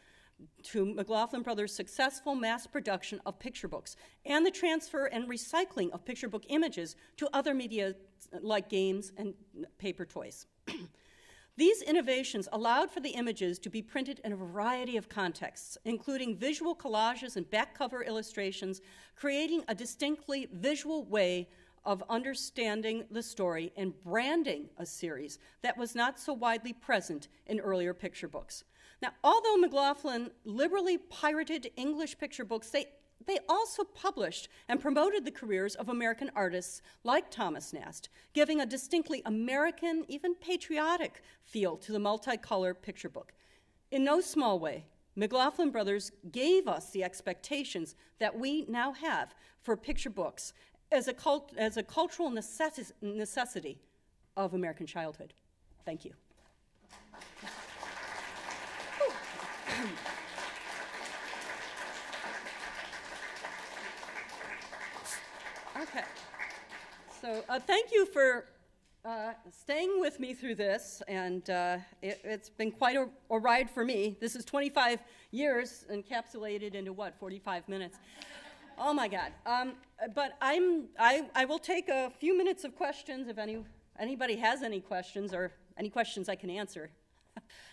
to McLoughlin Brothers' successful mass production of picture books and the transfer and recycling of picture book images to other media like games and paper toys. These innovations allowed for the images to be printed in a variety of contexts, including visual collages and back cover illustrations, creating a distinctly visual way of understanding the story and branding a series that was not so widely present in earlier picture books. Now, although McLoughlin liberally pirated English picture books, they They also published and promoted the careers of American artists like Thomas Nast, giving a distinctly American, even patriotic, feel to the multicolor picture book. In no small way, McLoughlin Brothers gave us the expectations that we now have for picture books as a, cult as a cultural necess necessity of American childhood. Thank you. Okay, so uh, thank you for uh, staying with me through this, and uh, it, it's been quite a, a ride for me. This is twenty-five years encapsulated into what, forty-five minutes? Oh my God! Um, but I'm I, I will take a few minutes of questions if any anybody has any questions or any questions I can answer.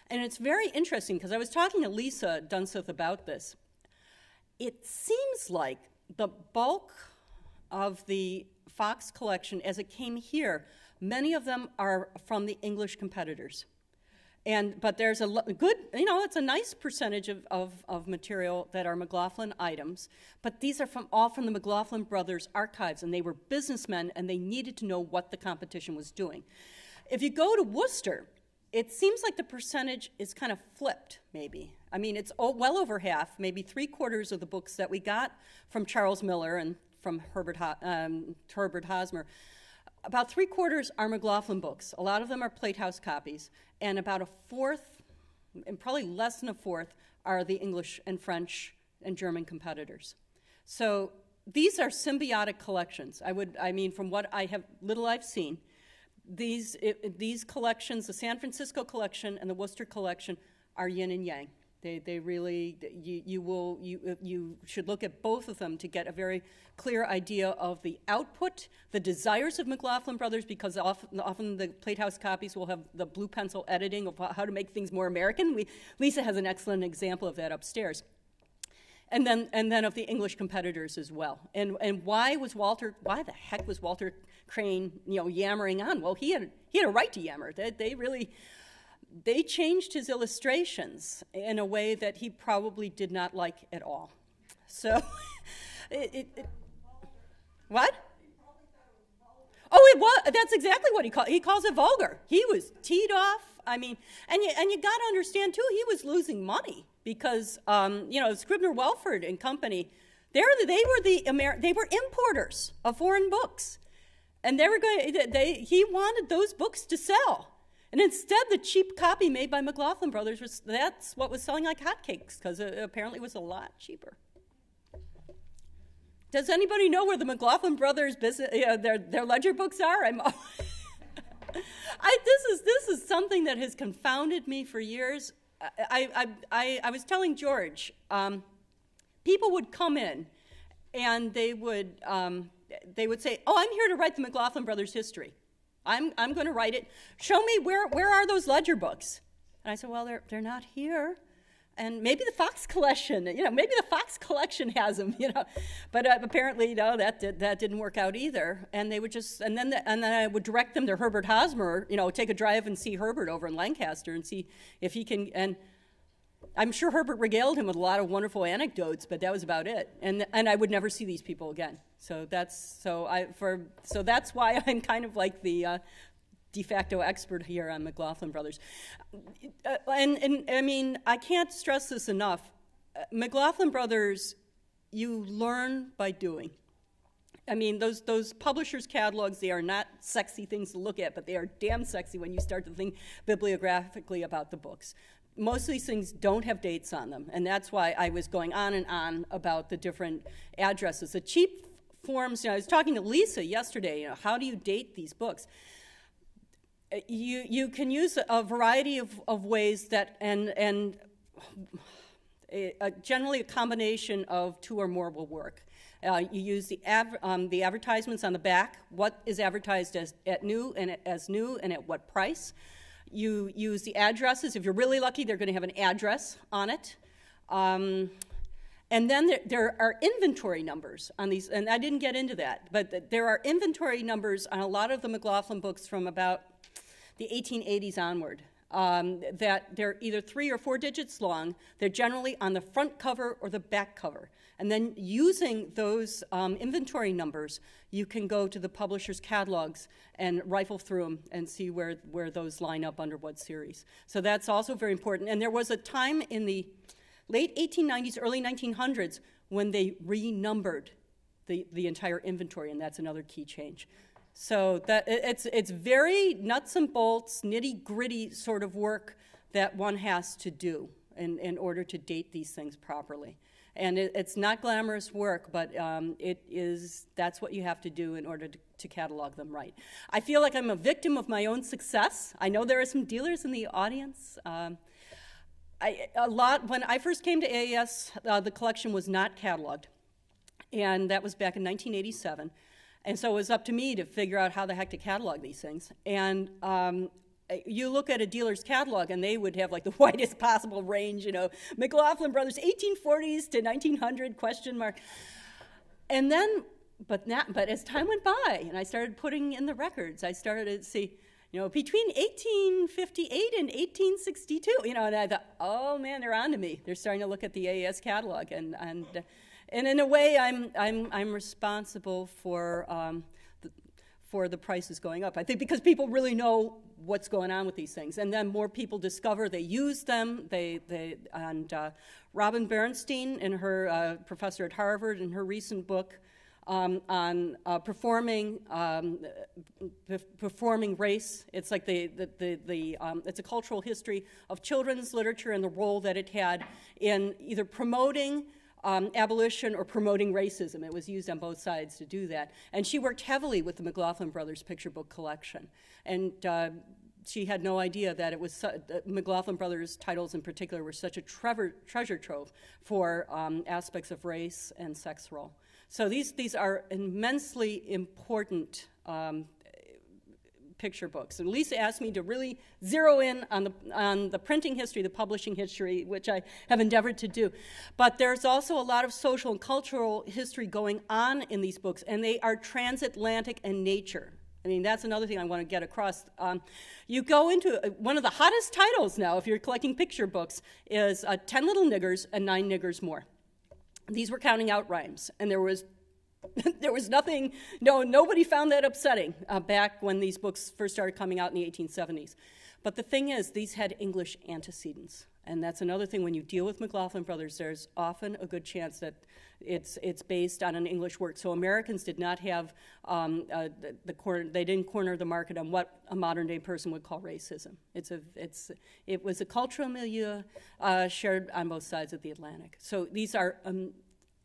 And it's very interesting because I was talking to Lisa Dunseth about this. It seems like the bulk of the Fox collection, as it came here, many of them are from the English competitors. And, but there's a good, you know, it's a nice percentage of, of, of material that are McLoughlin items, but these are from all from the McLoughlin Brothers archives, and they were businessmen, and they needed to know what the competition was doing. If you go to Worcester, it seems like the percentage is kind of flipped, maybe. I mean, it's well over half, maybe three quarters of the books that we got from Charles Miller and from Herbert, um, Herbert Hosmer. About three quarters are McLoughlin books. A lot of them are Platehouse copies, and about a fourth, and probably less than a fourth, are the English and French and German competitors. So these are symbiotic collections. I would, I mean, from what I have, little I've seen, these, it, these collections, the San Francisco collection and the Worcester collection, are yin and yang. They, they really, you, you will, you, you should look at both of them to get a very clear idea of the output, the desires of McLoughlin Brothers, because often, often the Platehouse copies will have the blue pencil editing of how to make things more American. We, Lisa has an excellent example of that upstairs. And then, and then of the English competitors as well. And, and why was Walter, why the heck was Walter Crane, you know, yammering on? Well, he had, he had a right to yammer. They, they really... They changed his illustrations in a way that he probably did not like at all. So, it, it, it, what? Oh, it was. That's exactly what he called. He calls it vulgar. He was teed off. I mean, and you, and you got to understand too, he was losing money because um, you know, Scribner, Welford, and company. They're the, they were the Amer they were importers of foreign books, and they were going. They he wanted those books to sell. And instead, the cheap copy made by McLoughlin Brothers, was, that's what was selling like hotcakes, because it apparently was a lot cheaper. Does anybody know where the McLoughlin Brothers business, you know, their, their ledger books are? I'm, I, this, is, this is something that has confounded me for years. I, I, I, I was telling George, um, people would come in, and they would, um, they would say, oh, I'm here to write the McLoughlin Brothers history. I'm, I'm going to write it. Show me where, where are those ledger books? And I said, well, they're, they're not here. And maybe the Fox collection, you know, maybe the Fox collection has them, you know. But uh, apparently, no, that, did, that didn't work out either. And they would just, and then, the, and then I would direct them to Herbert Hosmer, you know, take a drive and see Herbert over in Lancaster and see if he can, and I'm sure Herbert regaled him with a lot of wonderful anecdotes, but that was about it. And, and I would never see these people again. So that's, so I, for, so that's why I'm kind of like the uh, de facto expert here on McLoughlin Brothers. Uh, and, and I mean, I can't stress this enough. Uh, McLoughlin Brothers, you learn by doing. I mean, those, those publishers' catalogs, they are not sexy things to look at, but they are damn sexy when you start to think bibliographically about the books. Most of these things don't have dates on them, and that's why I was going on and on about the different addresses. The cheap forms, you know, I was talking to Lisa yesterday, you know, how do you date these books? You, you can use a variety of, of ways that, and, and a, a generally a combination of two or more will work. Uh, you use the, av um, the advertisements on the back, what is advertised as, at new and as new and at what price. You use the addresses. If you're really lucky, they're going to have an address on it. Um, and then there, there are inventory numbers on these, and I didn't get into that, but th there are inventory numbers on a lot of the McLoughlin books from about the eighteen eighties onward, um, that they're either three or four digits long. They're generally on the front cover or the back cover. And then using those um, inventory numbers, you can go to the publisher's catalogs and rifle through them and see where, where those line up under what series. So that's also very important. And there was a time in the late eighteen nineties, early nineteen hundreds, when they renumbered the, the entire inventory, and that's another key change. So that, it's, it's very nuts and bolts, nitty-gritty sort of work that one has to do in, in order to date these things properly. And it, it's not glamorous work, but um, it is, that's what you have to do in order to, to catalog them right. I feel like I'm a victim of my own success. I know there are some dealers in the audience. Um, I, a lot, when I first came to A A S, uh, the collection was not cataloged. And that was back in nineteen eighty-seven. And so it was up to me to figure out how the heck to catalog these things. And um, you look at a dealer's catalog, and they would have like the widest possible range, you know, McLoughlin Brothers, eighteen forties to nineteen hundred, question mark. And then, but, not, but as time went by, and I started putting in the records, I started to see, you know, between eighteen fifty-eight and eighteen sixty-two, you know, and I thought, oh man, they're on to me. They're starting to look at the A A S catalog, and, and, uh, and in a way, I'm, I'm, I'm responsible for, um, the, for the prices going up. I think because people really know what's going on with these things, and then more people discover they use them. They, they, and uh, Robin Bernstein, in her uh, professor at Harvard, in her recent book um, on uh, performing um, performing race, it's like the the the, the um, it's a cultural history of children's literature and the role that it had in either promoting Um, abolition or promoting racism. It was used on both sides to do that. And she worked heavily with the McLoughlin Brothers picture book collection. And uh, she had no idea that it was su that McLoughlin Brothers titles in particular were such a trever treasure trove for um, aspects of race and sex role. So these, these are immensely important um, picture books. And Lisa asked me to really zero in on the, on the printing history, the publishing history, which I have endeavored to do. But there's also a lot of social and cultural history going on in these books, and they are transatlantic in nature. I mean, that's another thing I want to get across. Um, you go into uh, one of the hottest titles now, if you're collecting picture books, is uh, ten Little Niggers and Nine Niggers More. These were counting out rhymes, and there was there was nothing, no, nobody found that upsetting uh, back when these books first started coming out in the eighteen seventies. But the thing is, these had English antecedents. And that's another thing, when you deal with McLoughlin Brothers, there's often a good chance that it's, it's based on an English work. So Americans did not have, um, uh, the, the corner, they didn't corner the market on what a modern day person would call racism. It's a, it's, it was a cultural milieu uh, shared on both sides of the Atlantic. So these are um,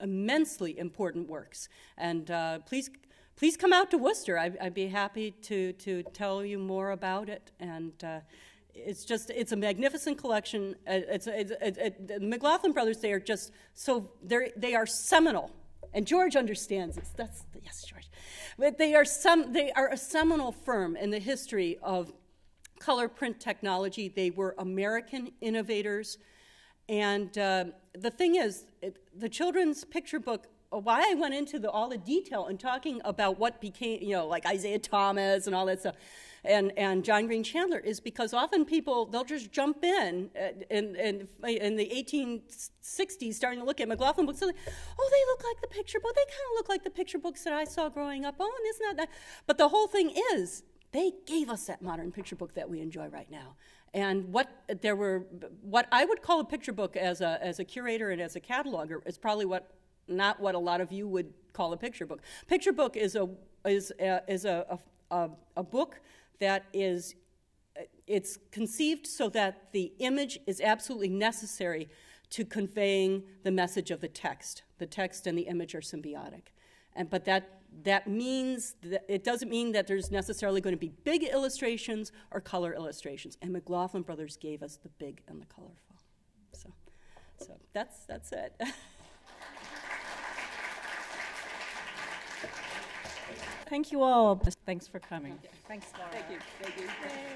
immensely important works. And uh, please, please come out to Worcester. I, I'd be happy to, to tell you more about it. And uh, It's just, it's a magnificent collection. It's, it's, it's, it, the McLoughlin Brothers, they are just so, they are seminal. And George understands this. That's, yes, George. But they are, some, they are a seminal firm in the history of color print technology. They were American innovators. And uh, the thing is, it, the children's picture book, why I went into the, all the detail and talking about what became, you know, like Isaiah Thomas and all that stuff, and, and John Green Chandler, is because often people, they'll just jump in in, in, in the eighteen sixties, starting to look at McLoughlin books, like, oh, they look like the picture book, they kind of look like the picture books that I saw growing up, oh, and isn't that nice? But the whole thing is, they gave us that modern picture book that we enjoy right now. And what there were, what I would call a picture book as a, as a curator and as a cataloger is probably what, not what a lot of you would call a picture book. Picture book is a is a, is a, a a book that is it's conceived so that the image is absolutely necessary to conveying the message of the text. The text and the image are symbiotic, and but that that means that it doesn't mean that there's necessarily going to be big illustrations or color illustrations. And McLoughlin Brothers gave us the big and the colorful. So, so that's that's it. Thank you all. Thanks for coming. Okay. Thanks, Laura. Thank you. Thank you.